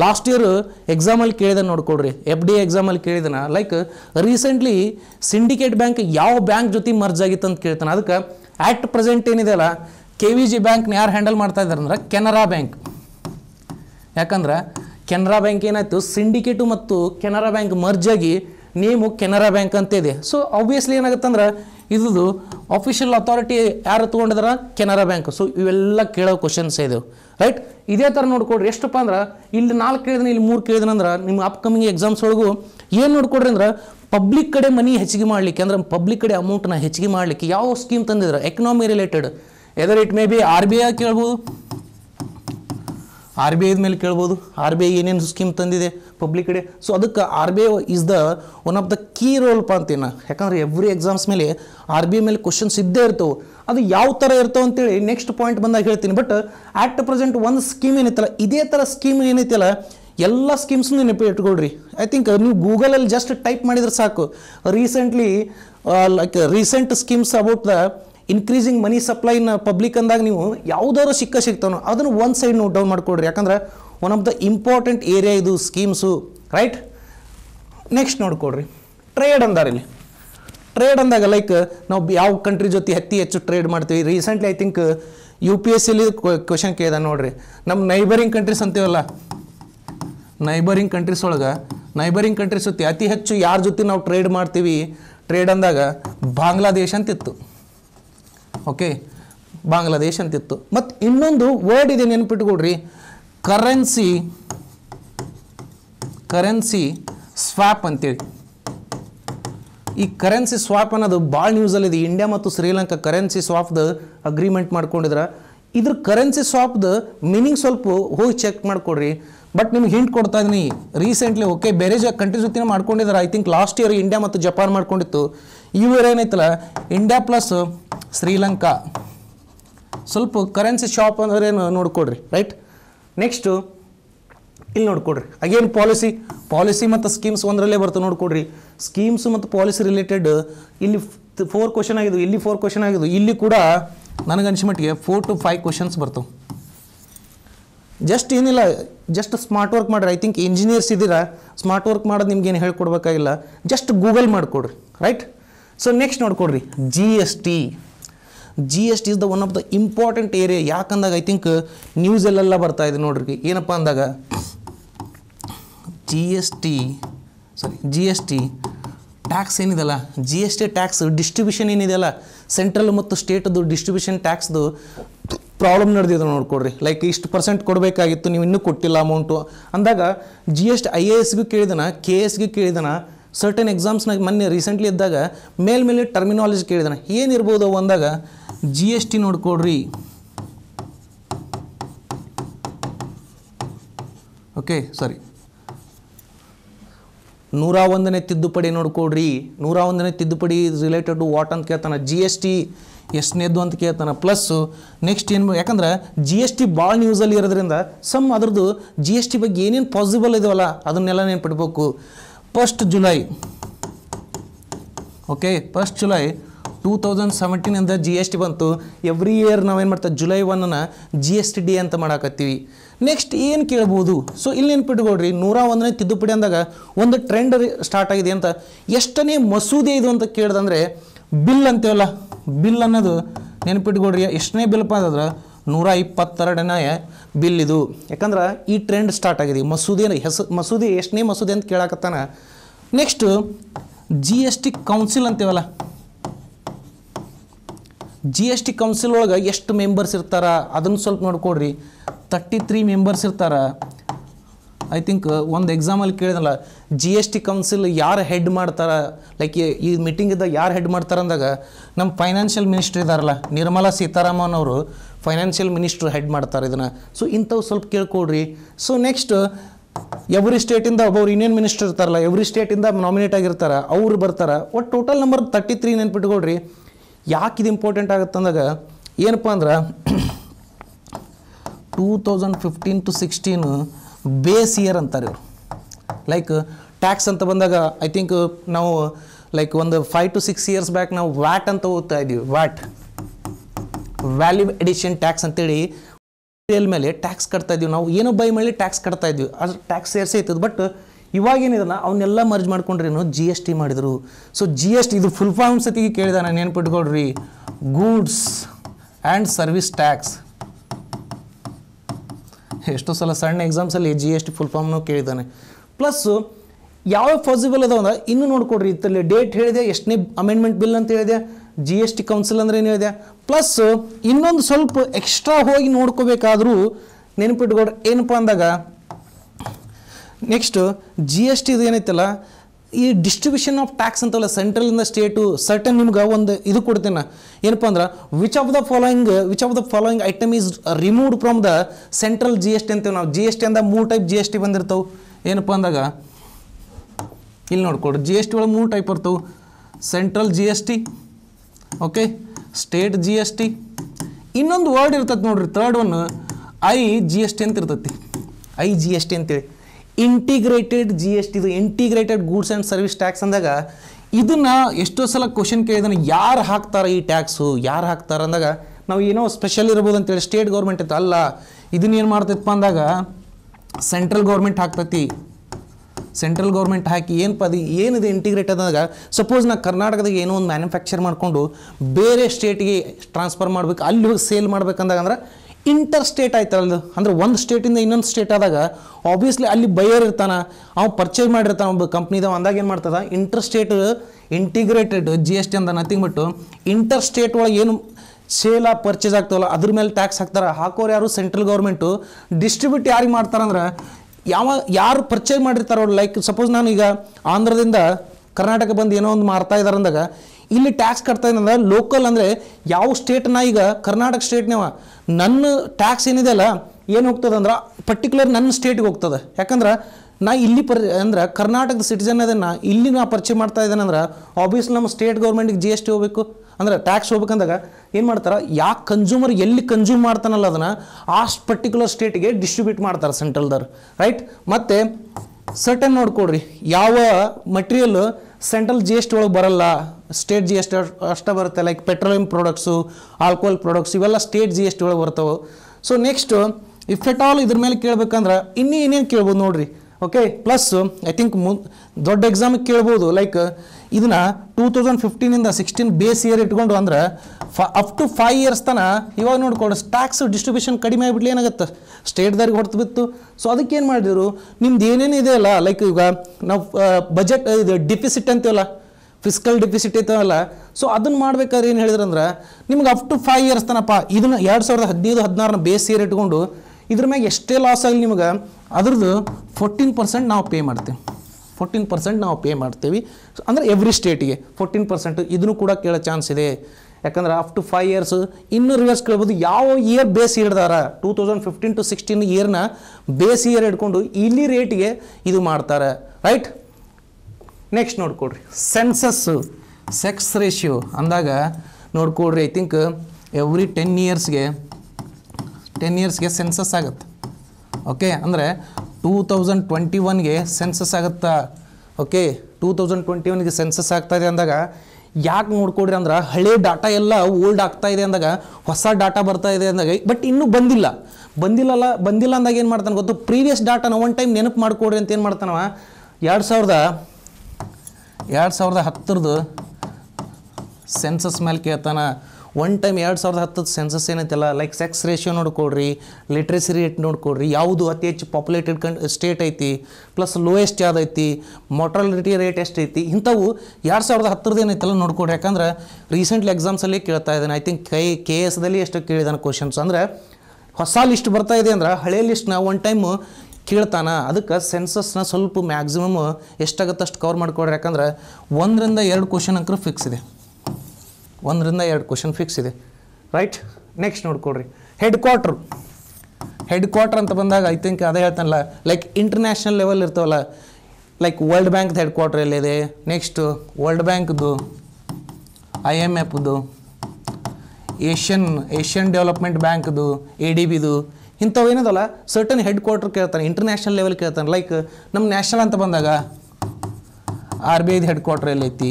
ಲಾಸ್ಟ್ ಇಯರ್ ಎಕ್ಸಾಮಲ್ಲಿ ಕೇಳಿದೆ ನೋಡ್ಕೊಡ್ರಿ, ಎಫ್ ಡಿ ಎಕ್ಸಾಮಲ್ಲಿ ಕೇಳಿದನ. ಲೈಕ್ ರೀಸೆಂಟ್ಲಿ ಸಿಂಡಿಕೇಟ್ ಬ್ಯಾಂಕ್ ಯಾವ ಬ್ಯಾಂಕ್ ಜೊತೆ ಮರ್ಜ್ ಆಗಿತ್ತು ಅಂತ ಕೇಳ್ತಾನೆ. ಅದಕ್ಕೆ ಆಟ್ ಪ್ರೆಸೆಂಟ್ ಏನಿದೆಯಲ್ಲ ಕೆ ವಿ ಜಿ ಬ್ಯಾಂಕ್ನ ಯಾರು ಹ್ಯಾಂಡಲ್ ಮಾಡ್ತಾ ಇದ್ದಾರೆ ಅಂದ್ರೆ ಕೆನರಾ ಬ್ಯಾಂಕ್. ಯಾಕಂದ್ರೆ ಕೆನರಾ ಬ್ಯಾಂಕ್ ಏನಾಯಿತು, ಸಿಂಡಿಕೇಟು ಮತ್ತು ಕೆನರಾ ಬ್ಯಾಂಕ್ ಮರ್ಜಾಗಿ ನೇಮು ಕೆನರಾ ಬ್ಯಾಂಕ್ ಅಂತ ಇದೆ. ಸೊ ಆಬ್ವಿಯಸ್ಲಿ ಏನಾಗುತ್ತೆ ಅಂದ್ರೆ ಇದು ಆಫಿಷಿಯಲ್ ಅಥಾರಿಟಿ ಯಾರು ತೊಗೊಂಡಿದಾರ, ಕೆನರಾ ಬ್ಯಾಂಕ್. ಸೊ ಇವೆಲ್ಲ ಕೇಳೋ ಕ್ವಶನ್ಸ್ ಇದಾವೆ, ರೈಟ್. ಇದೇ ಥರ ನೋಡ್ಕೊಡ್ರಿ. ಎಷ್ಟಪ್ಪ ಅಂದ್ರೆ ಇಲ್ಲಿ 4 ಕೇಳಿದ್ರೆ, ಇಲ್ಲಿ 3 ಕೇಳಿದ್ರೆ ಅಂದ್ರೆ ನಿಮ್ಮ ಅಪ್ಕಮಿಂಗ್ ಎಕ್ಸಾಮ್ಸ್ ಒಳಗೂ ಏನು ನೋಡ್ಕೊಡ್ರಿ ಅಂದ್ರೆ ಪಬ್ಲಿಕ್ ಕಡೆ ಮನಿ ಹೆಚ್ಚಿಗೆ ಮಾಡಲಿಕ್ಕೆ, ಅಂದರೆ ಪಬ್ಲಿಕ್ ಕಡೆ ಅಮೌಂಟನ್ನ ಹೆಚ್ಚಿಗೆ ಮಾಡಲಿಕ್ಕೆ ಯಾವ ಸ್ಕೀಮ್ ತಂದಿದ್ರೆ economy related, either it may be RBI ಕೇಳ್ಬೋದು, RBI ಇದ್ಮೇಲೆ ಕೇಳ್ಬೋದು, RBI ಏನೇನು ಸ್ಕೀಮ್ ತಂದಿದೆ ಪಬ್ಲಿಕ್ ಕಡೆ. ಸೊ ಅದಕ್ಕೆ RBI is the one of the key role ಪಾಂತೀನ. ಯಾಕಂದರೆ ಎವ್ರಿ ಎಕ್ಸಾಮ್ಸ್ ಮೇಲೆ RBI ಮೇಲೆ ಕ್ವಶನ್ಸ್ ಇದ್ದೇ ಇರ್ತವೆ. ಅದು ಯಾವ ಥರ ಇರ್ತವೆ ಅಂತೇಳಿ ನೆಕ್ಸ್ಟ್ ಪಾಯಿಂಟ್ ಬಂದಾಗ ಹೇಳ್ತೀನಿ. ಬಟ್ ಆಟ್ ಪ್ರೆಸೆಂಟ್ ಒಂದು ಸ್ಕೀಮ್ ಏನೈತಲ್ಲ, ಇದೇ ಥರ ಸ್ಕೀಮ್ ಏನೈತಲ್ಲ ಎಲ್ಲ ಸ್ಕೀಮ್ಸ್ನೂ ನೆನಪು ಇಟ್ಕೊಳ್ರಿ. ಐ ಥಿಂಕ್ ನೀವು ಗೂಗಲಲ್ಲಿ ಜಸ್ಟ್ ಟೈಪ್ ಮಾಡಿದ್ರೆ ಸಾಕು, recent schemes about the increasing money ಸಪ್ಲೈನ ಪಬ್ಲಿಕ್ ಅಂದಾಗ ನೀವು ಯಾವುದಾದ್ರು ಸಿಗ್ತಾನೋ ಅದನ್ನು ಒಂದು ಸೈಡ್ ನೋಟ್ ಡೌನ್ ಮಾಡಿಕೊಡ್ರಿ. ಯಾಕಂದರೆ one of the important area ಇದು ಸ್ಕೀಮ್ಸು, ರೈಟ್. ನೆಕ್ಸ್ಟ್ ನೋಡ್ಕೊಡ್ರಿ, ಟ್ರೇಡ್ ಅಂದಾರೆ. ಇಲ್ಲಿ ಟ್ರೇಡ್ ಅಂದಾಗ ಲೈಕ್ ನಾವು ಯಾವ ಕಂಟ್ರಿ ಜೊತೆ ಅತಿ ಹೆಚ್ಚು ಟ್ರೇಡ್ ಮಾಡ್ತೀವಿ. ರೀಸೆಂಟ್ಲಿ ಐ ಥಿಂಕ್ UPSCಲಿ ಕ್ವಶನ್ ಕೇಳಿದೆ ನೋಡ್ರಿ. ನಮ್ಮ ನೈಬರಿಂಗ್ ಕಂಟ್ರೀಸ್ ಅಂತೀವಲ್ಲ, ನೈಬರಿಂಗ್ ಕಂಟ್ರೀಸ್ ಒಳಗೆ ನೈಬರಿಂಗ್ ಕಂಟ್ರೀಸ್ ಜೊತೆ ಅತಿ ಹೆಚ್ಚು ಯಾರ ಜೊತೆ ನಾವು ಟ್ರೇಡ್ ಮಾಡ್ತೀವಿ, ಟ್ರೇಡ್ ಅಂದಾಗ ಬಾಂಗ್ಲಾದೇಶ ಅಂತಿತ್ತು. ಓಕೆ, ಬಾಂಗ್ಲಾದೇಶ ಅಂತಿತ್ತು. ಮತ್ತು ಇನ್ನೊಂದು ವರ್ಡ್ ಇದೆ ನೆನಪಿಟ್ಕೊಳ್ರಿ, ಕರೆನ್ಸಿ ಕರೆನ್ಸಿ ಸ್ವಾಪ್ ಅಂತೇಳಿ. ಈ ಕರೆನ್ಸಿ ಸ್ವಾಪ್ ಅನ್ನೋದು ಭಾಳ ನ್ಯೂಸಲ್ಲಿದೆ. ಇಂಡಿಯಾ ಮತ್ತು ಶ್ರೀಲಂಕಾ ಕರೆನ್ಸಿ ಸ್ವಾಪ್ದು ಅಗ್ರಿಮೆಂಟ್ ಮಾಡ್ಕೊಂಡಿದ್ರೆ, ಇದ್ರ ಕರೆನ್ಸಿ ಸ್ವಾಪ್ದು ಮೀನಿಂಗ್ ಸ್ವಲ್ಪ ಹೋಗಿ ಚೆಕ್ ಮಾಡಿಕೊಡ್ರಿ. ಬಟ್ ನಿಮ್ಗೆ ಹಿಂಟ್ ಕೊಡ್ತಾ ಇದೀನಿ ರೀಸೆಂಟ್ಲಿ. ಓಕೆ, ಬೇರೆ ಕಂಟ್ರಿ ಜೊತೆ ಮಾಡ್ಕೊಂಡಿದ್ದಾರೆ. I think last year India ಮತ್ತು ಜಪಾನ್ ಮಾಡ್ಕೊಂಡಿತ್ತು. ಈ ಇಯರ್ ಏನೈತಲ್ಲ ಇಂಡಿಯಾ ಪ್ಲಸ್ ಶ್ರೀಲಂಕಾ. ಸ್ವಲ್ಪ ಕರೆನ್ಸಿ ಶಾಪ್ ಅಂದ್ರೆ ಏನು ನೋಡ್ಕೊಡ್ರಿ. ರೈಟ್, ನೆಕ್ಸ್ಟು ಇಲ್ಲಿ ನೋಡ್ಕೊಡ್ರಿ. ಅಗೇನ್ ಪಾಲಿಸಿ ಪಾಲಿಸಿ ಮತ್ತು ಸ್ಕೀಮ್ಸ್ ಒಂದರಲ್ಲೇ ಬರ್ತವೆ. ನೋಡ್ಕೊಡ್ರಿ, ಸ್ಕೀಮ್ಸ್ ಮತ್ತು ಪಾಲಿಸಿ ರಿಲೇಟೆಡ್ ಇಲ್ಲಿ 4 ಕ್ವಶನ್ ಆಗಿದ್ದು, ಇಲ್ಲಿ 4 ಕ್ವಶನ್ ಆಗಿದ್ದು, ಇಲ್ಲಿ ಕೂಡ ನನಗೆ ಅನಿಸಿ ಮಟ್ಟಿಗೆ 4 to 5 ಕ್ವಶನ್ಸ್ ಬರ್ತವೆ. ಜಸ್ಟ್ ಏನಿಲ್ಲ, ಜಸ್ಟ್ ಸ್ಮಾರ್ಟ್ ವರ್ಕ್ ಮಾಡಿರಿ. ಐ ಥಿಂಕ್ ಇಂಜಿನಿಯರ್ಸ್ ಇದ್ದೀರಾ, ಸ್ಮಾರ್ಟ್ ವರ್ಕ್ ಮಾಡೋದು ನಿಮ್ಗೇನು ಹೇಳ್ಕೊಡ್ಬೇಕಾಗಿಲ್ಲ, ಜಸ್ಟ್ ಗೂಗಲ್ ಮಾಡಿಕೊಡ್ರಿ. ರೈಟ್, ಸೊ ನೆಕ್ಸ್ಟ್ ನೋಡ್ಕೊಡ್ರಿ, G S T is the one of the important area. ಯಾಕಂದಾಗ ಐ ಥಿಂಕ್ ನ್ಯೂಸಲ್ಲೆಲ್ಲ ಬರ್ತಾ ಇದೆ ನೋಡ್ರಿ. ಏನಪ್ಪ ಅಂದಾಗ ಜಿ ಎಸ್ ಟಿ ಟ್ಯಾಕ್ಸ್ ಏನಿದೆಲ್ಲ, G S T tax distribution ಏನಿದೆಯಲ್ಲ, ಸೆಂಟ್ರಲ್ ಮತ್ತು ಸ್ಟೇಟದು ಡಿಸ್ಟ್ರಿಬ್ಯೂಷನ್ ಟ್ಯಾಕ್ಸ್ದು ಪ್ರಾಬ್ಲಮ್ ನಡೆದಿದೆ ನೋಡ್ಕೊಡ್ರಿ. ಲೈಕ್ ಇಷ್ಟು ಪರ್ಸೆಂಟ್ ಕೊಡಬೇಕಾಗಿತ್ತು, ನೀವು ಇನ್ನೂ ಕೊಟ್ಟಿಲ್ಲ ಅಮೌಂಟು ಅಂದಾಗ ಜಿ ಎಸ್ ಟಿ IASಗೂ ಕೇಳಿದನ, KS ಕೇಳಿದನ, ಸರ್ಟನ್ ಎಕ್ಸಾಮ್ಸ್ನಾಗ ಮೊನ್ನೆ ರೀಸೆಂಟ್ಲಿ ಇದ್ದಾಗ ಮೇಲ್ಮೇಲೆ ಟರ್ಮಿನಾಲಜಿ ಕೇಳಿದಾನೆ. ಏನಿರ್ಬೋದು ಅಂದಾಗ ಜಿ ಎಸ್ ಟಿ ನೋಡ್ಕೊಡ್ರಿ. ಓಕೆ, ಸಾರಿ, 101ನೇ ತಿದ್ದುಪಡಿ ನೋಡ್ಕೊಡ್ರಿ. 101ನೇ ತಿದ್ದುಪಡಿ ರಿಲೇಟೆಡ್ ಟು ವಾಟ್ ಅಂತ ಕೇಳ್ತಾನೆ, ಜಿ ಎಸ್ ಟಿ ಎಷ್ಟನೇದ್ದು ಅಂತ ಕೇಳ್ತಾನೆ. ಪ್ಲಸ್ಸು ನೆಕ್ಸ್ಟ್ ಏನು, ಯಾಕಂದ್ರೆ ಜಿ ಎಸ್ ಟಿ ಭಾಳ ನ್ಯೂಸಲ್ಲಿ ಇರೋದ್ರಿಂದ ಸಮ್ ಅದರದ್ದು ಜಿ ಎಸ್ ಟಿ ಬಗ್ಗೆ ಏನೇನು ಪಾಸಿಬಲ್ ಇದೆಯಲ್ಲ ಅದನ್ನೆಲ್ಲ ನೆನ್ಪಿಡ್ಬೇಕು. 1 ಜುಲೈ, ಓಕೆ, 1 ಜುಲೈ 2017 ಇಂದ ಜಿ ಎಸ್ ಟಿ ಬಂತು. ಎವ್ರಿ ಇಯರ್ ನಾವೇನು ಮಾಡ್ತೀವಿ, July 1 G S T day ಅಂತ ಮಾಡಾಕತ್ತೀವಿ. ನೆಕ್ಸ್ಟ್ ಏನು ಕೇಳ್ಬೋದು, ಸೊ ಇಲ್ಲಿ ನೆನ್ಪಿಟ್ಕೊಡ್ರಿ, 101ನೇ ತಿದ್ದುಪಡಿ ಅಂದಾಗ ಒಂದು ಟ್ರೆಂಡ್ ಸ್ಟಾರ್ಟ್ ಆಗಿದೆ ಅಂತ. ಎಷ್ಟನೇ ಮಸೂದೆ ಇದು ಅಂತ ಕೇಳ್ದಂದರೆ ಬಿಲ್ ಅಂತೇವಲ್ಲ, ಬಿಲ್ ಅನ್ನೋದು ನೆನ್ಪಿಟ್ಕೊಡ್ರಿ. ಎಷ್ಟನೇ ಬಿಲ್ಪ್ಪ ಅಂದ್ರೆ 122ನೇ ಬಿಲ್ ಇದು. ಯಾಕಂದ್ರೆ ಈ ಟ್ರೆಂಡ್ ಸ್ಟಾರ್ಟ್ ಆಗಿದೆ. ಮಸೂದೆ ಎಷ್ಟನೇ ಮಸೂದೆ ಅಂತ ಕೇಳಾಕತ್ತಾನ. Next G S T council ಅಂತೇವಲ್ಲ, ಜಿ ಎಸ್ ಟಿ ಕೌನ್ಸಿಲ್ ಒಳಗೆ ಎಷ್ಟು ಮೆಂಬರ್ಸ್ ಇರ್ತಾರ ಅದನ್ನು ಸ್ವಲ್ಪ ನೋಡ್ಕೊಡ್ರಿ. 33 ಮೆಂಬರ್ಸ್ ಇರ್ತಾರ. ಐ ಥಿಂಕ್ ಒಂದು ಎಕ್ಸಾಮಲ್ಲಿ ಕೇಳಿದಲ್ಲ, ಜಿ ಎಸ್ ಟಿ ಕೌನ್ಸಿಲ್ ಯಾರು ಹೆಡ್ ಮಾಡ್ತಾರೆ, ಲೈಕ್ ಈ ಮೀಟಿಂಗ್ ಇದ್ದಾಗ ಯಾರು ಹೆಡ್ ಮಾಡ್ತಾರೆ ಅಂದಾಗ ನಮ್ಮ ಫೈನಾನ್ಷಿಯಲ್ ಮಿನಿಸ್ಟ್ರ್ ಇದ್ದಾರಲ್ಲ ನಿರ್ಮಲಾ ಸೀತಾರಾಮನ್ ಅವರು, ಫೈನಾನ್ಷಿಯಲ್ ಮಿನಿಸ್ಟ್ರು ಹೆಡ್ ಮಾಡ್ತಾರೆ ಇದನ್ನು. ಸೊ ಇಂಥವು ಸ್ವಲ್ಪ ಕೇಳ್ಕೊಡ್ರಿ. ಸೊ ನೆಕ್ಸ್ಟ್ ಎವ್ರಿ ಸ್ಟೇಟಿಂದ ಒಬ್ಬರು ಯೂನಿಯನ್ ಮಿನಿಸ್ಟರ್ ಇರ್ತಾರಲ್ಲ, ಎವ್ರಿ ಸ್ಟೇಟಿಂದ ನಾಮಿನೇಟ್ ಆಗಿರ್ತಾರೆ, ಅವ್ರು ಬರ್ತಾರೆ. ಒಟ್ಟು ಟೋಟಲ್ ನಂಬರ್ 33 ನೆನ್ಪಿಟ್ಕೊಡ್ರಿ. ಯಾಕೆ ಇದು ಇಂಪಾರ್ಟೆಂಟ್ ಆಗುತ್ತೆ ಅಂದಾಗ ಏನಪ್ಪ ಅಂದ್ರೆ 2015 to 2016 ಬೇಸ್ ಇಯರ್ ಅಂತಾರೆ ಇವರು. ಲೈಕ್ ಟ್ಯಾಕ್ಸ್ ಅಂತ ಬಂದಾಗ ಐ ಥಿಂಕ್ ನಾವು ಲೈಕ್ ಒಂದು 5 to 6 ಇಯರ್ಸ್ ಬ್ಯಾಕ್ ನಾವು ವ್ಯಾಟ್ ಅಂತ ಓದ್ತಾ ಇದ್ದೀವಿ. ವ್ಯಾಟ್, ವ್ಯಾಲ್ಯೂ ಎಡಿಷನ್ ಟ್ಯಾಕ್ಸ್ ಅಂತೇಳಿ ಮೇಲೆ ಟ್ಯಾಕ್ಸ್ ಕಟ್ತಾ ಇದ್ದೀವಿ ನಾವು. ಏನೋ ಬೈ ಮೇಲೆ ಟ್ಯಾಕ್ಸ್ ಕಟ್ತಾ ಇದ್ವಿ, ಅದು ಟ್ಯಾಕ್ಸ್ ಸೇರಿಸಿ ಆಯ್ತದ. ಬಟ್ ಇವಾಗ ಏನಿದಲ್ಲ ಅವನ್ನೆಲ್ಲ ಮರ್ಜ್ ಮಾಡ್ಕೊಂಡ್ರೇನು ಜಿ ಎಸ್ ಟಿ ಮಾಡಿದರು. ಸೊ ಜಿ ಎಸ್ ಟಿ ಇದು ಫುಲ್ ಫಾರ್ಮ್ ಸತಿಗೆ ಕೇಳಿದ ನಾನು ನೆನ್ಪಿಟ್ಕೊಳ್ರಿ, ಗೂಡ್ಸ್ ಆ್ಯಂಡ್ ಸರ್ವಿಸ್ ಟ್ಯಾಕ್ಸ್. ಎಷ್ಟೋ ಸಲ ಸಣ್ಣ ಎಕ್ಸಾಮ್ಸಲ್ಲಿ ಜಿ ಎಸ್ ಟಿ ಫುಲ್ ಫಾರ್ಮ್ನು ಕೇಳಿದ್ದಾನೆ. ಪ್ಲಸ್ಸು ಯಾವ ಪಾಸಿಬಲ್ ಅದಾವ ಅಂದ್ರೆ ಇನ್ನೂ ನೋಡ್ಕೊಡ್ರಿ. ಇತ್ತಲ್ಲಿ ಡೇಟ್ ಹೇಳಿದೆ, ಎಷ್ಟನೇ ಅಮೆಂಡ್ಮೆಂಟ್ ಬಿಲ್ ಅಂತ ಹೇಳಿದೆ, ಜಿ ಎಸ್ ಟಿ ಕೌನ್ಸಿಲ್ ಅಂದರೆ ಏನು ಹೇಳಿದೆ. ಪ್ಲಸ್ ಇನ್ನೊಂದು ಸ್ವಲ್ಪ ಎಕ್ಸ್ಟ್ರಾ ಹೋಗಿ ನೋಡ್ಕೋಬೇಕಾದ್ರೂ ನೆನ್ಪಿಟ್ಕೊಡ್ರಿ. ಏನಪ್ಪ ಅಂದಾಗ ನೆಕ್ಸ್ಟು ಜಿ ಎಸ್ ಟಿದು ಏನೈತಲ್ಲ ಈ ಡಿಸ್ಟ್ರಿಬ್ಯೂಷನ್ ಆಫ್ ಟ್ಯಾಕ್ಸ್ ಅಂತಲ್ಲ, ಸೆಂಟ್ರಲಿಂದ ಸ್ಟೇಟು ಸರ್ಟನ್ ನಿಮ್ಗೆ ಒಂದು ಇದು ಕೊಡ್ತೀನಿ ನಾ. ಏನಪ್ಪ ಅಂದ್ರೆ which of the following item is removed from the central G S T ಅಂತೇವೆ ನಾವು. ಜಿ ಎಸ್ ಟಿ ಅಂದಾಗ 3 ಟೈಪ್ ಜಿ ಎಸ್ ಟಿ ಬಂದಿರ್ತವೆ. ಏನಪ್ಪ ಅಂದಾಗ ಇಲ್ಲಿ ನೋಡ್ಕೊಡ್ರಿ, ಜಿ ಎಸ್ ಟಿ ಒಳಗೆ 3 ಟೈಪ್ ಇರ್ತವೆ. Central G S T, okay, state G S T, ಇನ್ನೊಂದು ವರ್ಡ್ ಇರ್ತೈತೆ ನೋಡ್ರಿ, ಥರ್ಡ್ ಒನ್ IGST ಅಂತ ಇರ್ತೈತಿ. IGST ಅಂತೇಳಿ ಇಂಟಿಗ್ರೇಟೆಡ್ ಜಿ ಎಸ್ ಟಿ. ಇದು integrated goods and service tax ಅಂದಾಗ ಇದನ್ನು ಎಷ್ಟೋ ಸಲ ಕ್ವಶನ್ ಕೇಳಿದಾನೆ, ಯಾರು ಹಾಕ್ತಾರೆ ಈ ಟ್ಯಾಕ್ಸು, ಯಾರು ಹಾಕ್ತಾರೆ ಅಂದಾಗ ನಾವು ಏನೋ ಸ್ಪೆಷಲ್ ಇರ್ಬೋದು ಅಂತೇಳಿ ಸ್ಟೇಟ್ ಗೌರ್ಮೆಂಟ್ ಇತ್ತು ಅಲ್ಲ, ಇದನ್ನೇನು ಮಾಡ್ತೈತಪ್ಪ ಅಂದಾಗ ಸೆಂಟ್ರಲ್ ಗೌರ್ಮೆಂಟ್ ಹಾಕ್ತೈತಿ. ಸೆಂಟ್ರಲ್ ಗೌರ್ಮೆಂಟ್ ಹಾಕಿ ಏನಪ್ಪ ಅದು ಏನಿದೆ ಇಂಟಿಗ್ರೇಟೆಡ್ ಅಂದಾಗ, ಸಪೋಸ್ ನಾ ಕರ್ನಾಟಕದಾಗ ಏನೋ ಒಂದು ಮ್ಯಾನುಫ್ಯಾಕ್ಚರ್ ಮಾಡಿಕೊಂಡು ಬೇರೆ ಸ್ಟೇಟಿಗೆ ಟ್ರಾನ್ಸ್ಫರ್ ಮಾಡಬೇಕು, ಅಲ್ಲಿ ಹೋಗಿ ಸೇಲ್ ಮಾಡ್ಬೇಕಂದಾಗ ಅಂದ್ರೆ इंटर स्टेट आयतल अंदर वन स्टेट इंद इनोंद स्टेट आदाग ऑब्वियसली ಅಲ್ಲಿ ಬಯರ್ ಇರ್ತಾನ ಅವ ಪರ್ಚೇಸ್ ಮಾಡಿರ್ತಾನ ಒಬ್ಬ ಕಂಪನಿದ ಅಂದಾಗ ಏನು ಮಾಡ್ತದ ಇಂಟರ್ ಸ್ಟೇಟ್ ಇಂಟಿಗ್ರೇಟೆಡ್ ಜಿಎಸ್ಟಿ ಅಂತ ನಥಿಂಗ್ ಬಟ್ ಇಂಟರ್ ಸ್ಟೇಟ್ ಒಳಗೆ ಏನು ಸೇಲ್ ಆ ಪರ್ಚೇಸ್ ಆಗ್ತವಲ್ಲ ಅದರ ಮೇಲೆ ಟ್ಯಾಕ್ಸ್ ಹಾಕ್ತಾರ ಹಾಕೋರು ಯಾರು ಸೆಂಟ್ರಲ್ ಗವರ್ನಮೆಂಟ್ ಡಿಸ್ಟ್ರಿಬ್ಯೂಟ್ ಯಾರಿಗೆ ಮಾಡ್ತಾರ ಅಂದ್ರೆ ಯಾವ ಯಾರು ಪರ್ಚೇಸ್ ಮಾಡಿರ್ತಾರೋ ಲೈಕ್ ಸಪೋಸ್ ನಾನು ಈಗ ಆಂಧ್ರದಿಂದ ಕರ್ನಾಟಕ ಬಂದು ಏನೋ ಒಂದು ಮಾರ್ತಾ ಇದ್ದಾರೆ ಅಂದಾಗ ಇಲ್ಲಿ ಟ್ಯಾಕ್ಸ್ ಕಟ್ತಾ ಇದ್ದಂದ್ರೆ ಲೋಕಲ್ ಅಂದ್ರೆ ಯಾವ ಸ್ಟೇಟ್ ನ ಈಗ ಕರ್ನಾಟಕ ಸ್ಟೇಟ್ ನೇವ ನನ್ನ ಟ್ಯಾಕ್ಸ್ ಏನಿದೆಲ್ಲ ಏನು ಹೋಗ್ತದ ಅಂದ್ರೆ ಪರ್ಟಿಕ್ಯುಲರ್ ನನ್ನ ಸ್ಟೇಟ್ ಗೆ ಹೋಗ್ತದ ಯಾಕಂದ್ರೆ ನಾ ಇಲ್ಲಿ ಅಂದ್ರೆ ಕರ್ನಾಟಕದ ಸಿಟಿಜನ್ ಅದನ್ನ ಇಲ್ಲಿ ನಾ ಪರ್ಚೇಸ್ ಮಾಡ್ತಾ ಇದ್ದಾನೆ ಅಂದ್ರೆ ಆಬ್ವಿಯಸ್ಲಿ ನಮ್ಮ ಸ್ಟೇಟ್ ಗವರ್ನಮೆಂಟ್ ಗೆ ಜಿಎಸ್ಟಿ ಹೋಗಬೇಕು ಅಂದ್ರೆ ಟ್ಯಾಕ್ಸ್ ಹೋಗಬೇಕು ಅಂದಾಗ ಏನು ಮಾಡ್ತಾರಾ ಯಾ ಕನ್ಸ್ಯೂಮರ್ ಎಲ್ಲಿ ಕನ್ಸ್ಯೂಮ್ ಮಾಡ್ತಾನಲ್ಲ ಅದನ್ನ ಆ ಪರ್ಟಿಕ್ಯುಲರ್ ಸ್ಟೇಟ್ ಗೆ ಡಿಸ್ಟ್ರಿಬ್ಯೂಟ್ ಮಾಡ್ತಾರೆ ಸೆಂಟ್ರಲ್ ದರ್ ರೈಟ್ ಮತ್ತೆ ಸರ್ಟನ್ ನೋಡ್ಕೊಳ್ರಿ ಯಾವ ಮಟೀರಿಯಲ್ सेंट्रल जीएसटी बरल स्टेट जीएसटी अस्टे बे like petroleum products alcohol products इवेल स्टेट जीएसटी बरतव so next if at all इधर मेले केळबेकंद्रे इन्नु एनेनु केळबहुदु नोड्री ओके प्लस ई थिंक दोड्ड एग्जाम केळबहुदु लाइक इदन्न 2015 इंद 16 बेस इयर इट्कोंडु अंद्रे अप टू 5 इयर्स तन इवाग नोड्कोळ्ळि टैक्स डिस्ट्रिब्यूशन कडिमे आगिबिडले एनागुत्ते स्टेट दरिगे ಹೊರತು ಬಿತ್ತು सो ಅದಕ್ಕೆ ಏನು ಮಾಡಿದ್ರು ನಿಮ್ಮದು ಏನೇನೇ ಇದೆ ಅಲ್ಲ ಲೈಕ್ ಈಗ ನಾವು ಬಜೆಟ್ ಇದು ಡೆಫಿಸಿಟ್ ಅಂತೀವಲ್ಲ ಫಿಸ್ಕಲ್ ಡೆಫಿಸಿಟ್ ಇತ್ತಲ್ಲ सो ಅದನ್ನ ಮಾಡಬೇಕಾದ್ರೆ ಏನು ಹೇಳಿದ್ರು ಅಂದ್ರೆ ನಿಮಗೆ ಅಪ್ ಟು 5 ಇಯರ್ಸ್ ತನಪ ಇದನ್ನ 2015 16 ನ ಬೇಸ್ ಇಯರ್ ಇಟ್ಕೊಂಡು ಇದರ ಮೇಲೆ ಎಷ್ಟೇ ಲಾಸ್ ಆಗಲಿ ನಿಮಗೆ ಅದರದು 14% ನಾವು ಪೇ ಮಾಡ್ತೀವಿ 14% ನಾವು ಪೇ ಮಾಡ್ತೀವಿ ಅಂದ್ರೆ ಎವ್ರಿ ಸ್ಟೇಟ್ ಗೆ 14% ಇದನ್ನು ಕೂಡ ಕೇಳೋ ಚಾನ್ಸ್ ಇದೆ ಯಾಕಂದ್ರೆ ಅಪ್ ಟು 5 ಇಯರ್ಸ್ ಇನ್ನು ರಿವರ್ಸ್ ಕೇಳಬಹುದು ಯಾವ ಇಯರ್ ಬೇಸ್ ಇಡ್ತಾರ 2015 ಟು 16 ಇಯರ್ ನ ಬೇಸ್ ಇಯರ್ ಇಡ್ಕೊಂಡು ಇಲ್ಲಿ ರೇಟ್ ಗೆ ಇದು ಮಾಡ್ತಾರೆ ರೈಟ್ ನೆಕ್ಸ್ಟ್ ನೋಡ್ಕೊಳ್ರಿ ಸೆನ್ಸಸ್ ಸೆಕ್ಸ್ ರೇಷಿಯೋ ಅಂದಾಗ ನೋಡ್ಕೊಳ್ರಿ ಐ ಥಿಂಕ್ ಎವ್ರಿ 10 ಇಯರ್ಸ್ ಗೆ 10 ಇಯರ್ಸ್ ಗೆ ಸೆನ್ಸಸ್ ಆಗುತ್ತೆ ಓಕೆ ಅಂದ್ರೆ 2021 ಗೆ ಸೆನ್ಸಸ್ ಆಗುತ್ತೆ ಓಕೆ 2021 ಗೆ ಸೆನ್ಸಸ್ ಆಗ್ತಾ ಇದೆ ಅಂದಾಗ ಯಾಕೆ ನೋಡ್ಕೊಡ್ರಿ ಅಂದ್ರೆ ಹಳೆ ಡಾಟಾ ಎಲ್ಲ ಓಲ್ಡ್ ಆಗ್ತಾ ಇದೆ ಅಂದಾಗ ಹೊಸ ಡಾಟಾ ಬರ್ತಾ ಇದೆ ಅಂದಾಗ ಬಟ್ ಇನ್ನೂ ಬಂದಿಲ್ಲ ಅಂದಾಗ ಏನು ಮಾಡ್ತಾನೆ ಗೊತ್ತು ಪ್ರೀವಿಯಸ್ ಡಾಟಾನ ಒನ್ ಟೈಮ್ ನೆನಪು ಮಾಡ್ಕೊಡ್ರಿ ಅಂತ ಏನು ಮಾಡ್ತಾನವ 2010ದು ಸೆನ್ಸಸ್ ಮೇಲೆ ಕೇಳ್ತಾನ ಒನ್ ಟೈಮ್ 2010ದ ಸೆನ್ಸಸ್ ಏನೈತಲ್ಲ ಲೈಕ್ ಸೆಕ್ಸ್ ರೇಷಿಯೋ ನೋಡ್ಕೊಡ್ರಿ ಲಿಟ್ರಸಿ ರೇಟ್ ನೋಡ್ಕೊಡ್ರಿ ಯಾವುದು ಅತಿ ಹೆಚ್ಚು ಪಾಪ್ಯುಲೇಟೆಡ್ ಸ್ಟೇಟ್ ಐತಿ ಪ್ಲಸ್ ಲೋಯೆಸ್ಟ್ ಯಾವ್ದೈತಿ ಮಾರ್ಟಾಲಿಟಿ ರೇಟ್ ಎಷ್ಟೈತಿ ಇಂಥವು 2010ದ ಏನೈತಲ್ಲ ನೋಡ್ಕೊಡ್ರಿ ಯಾಕಂದ್ರೆ ರೀಸೆಂಟ್ಲಿ ಎಕ್ಸಾಮ್ಸಲ್ಲಿ ಕೇಳ್ತಾ ಇದ್ದಾನೆ ಐ ಥಿಂಕ್ KS ದಲ್ಲಿ ಎಷ್ಟು ಕೇಳಿದಾನೆ ಕ್ವಶನ್ಸ್ ಅಂದರೆ ಹೊಸ ಲಿಸ್ಟ್ ಬರ್ತಾ ಇದೆ ಅಂದ್ರೆ ಹಳೆ ಲಿಸ್ಟ್ನ ಒನ್ ಟೈಮ್ ಕೇಳ್ತಾನ ಅದಕ್ಕೆ ಸೆನ್ಸಸ್ನ ಸ್ವಲ್ಪ ಮ್ಯಾಕ್ಸಿಮಮ್ ಎಷ್ಟಾಗುತ್ತೆ ಅಷ್ಟು ಕವರ್ ಮಾಡ್ಕೊಡ್ರಿ ಯಾಕಂದ್ರೆ 1 ರಿಂದ 2 ಕ್ವಶನ್ ಅಂಕರು ಫಿಕ್ಸ್ ಇದೆ 1 ರಿಂದ 2 क्वेश्चन फिक्स है राइट नेक्स्ट नोड्कोळ्ळि हेड क्वार्टर ಅಂತ ಬಂದಾಗ ಐ ಥಿಂಕ್ ಅದೇ ಹೇಳ್ತಾನಲ್ಲ लाइक ಇಂಟರ್ನ್ಯಾಷನಲ್ ಲೆವೆಲ್ ಇರ್ತವಲ್ಲ like World Bank head quarter ಎಲ್ಲಿ ಇದೆ ನೆಕ್ಸ್ಟ್ ವರ್ಲ್ಡ್ ಬ್ಯಾಂಕ್ ದು IMF ದು ಏಷ್ಯನ್ ಡೆವಲಪ್ಮೆಂಟ್ ಬ್ಯಾಂಕ್ ದು ADB ದು ಇಂತವ ಏನದಲ್ಲ ಸರ್ಟನ್ ಹೆಡ್ ಕ್ವಾರ್ಟರ್ ಕೇಳ್ತಾನೆ ಇಂಟರ್ನ್ಯಾಷನಲ್ ಲೆವೆಲ್ ಕೇಳ್ತಾನೆ लाइक ನಮ್ಮ ನ್ಯಾಷನಲ್ ಅಂತ ಬಂದಾಗ RBI ದು ಹೆಡ್ ಕ್ವಾರ್ಟರ್ ಎಲ್ಲಿ ಐತಿ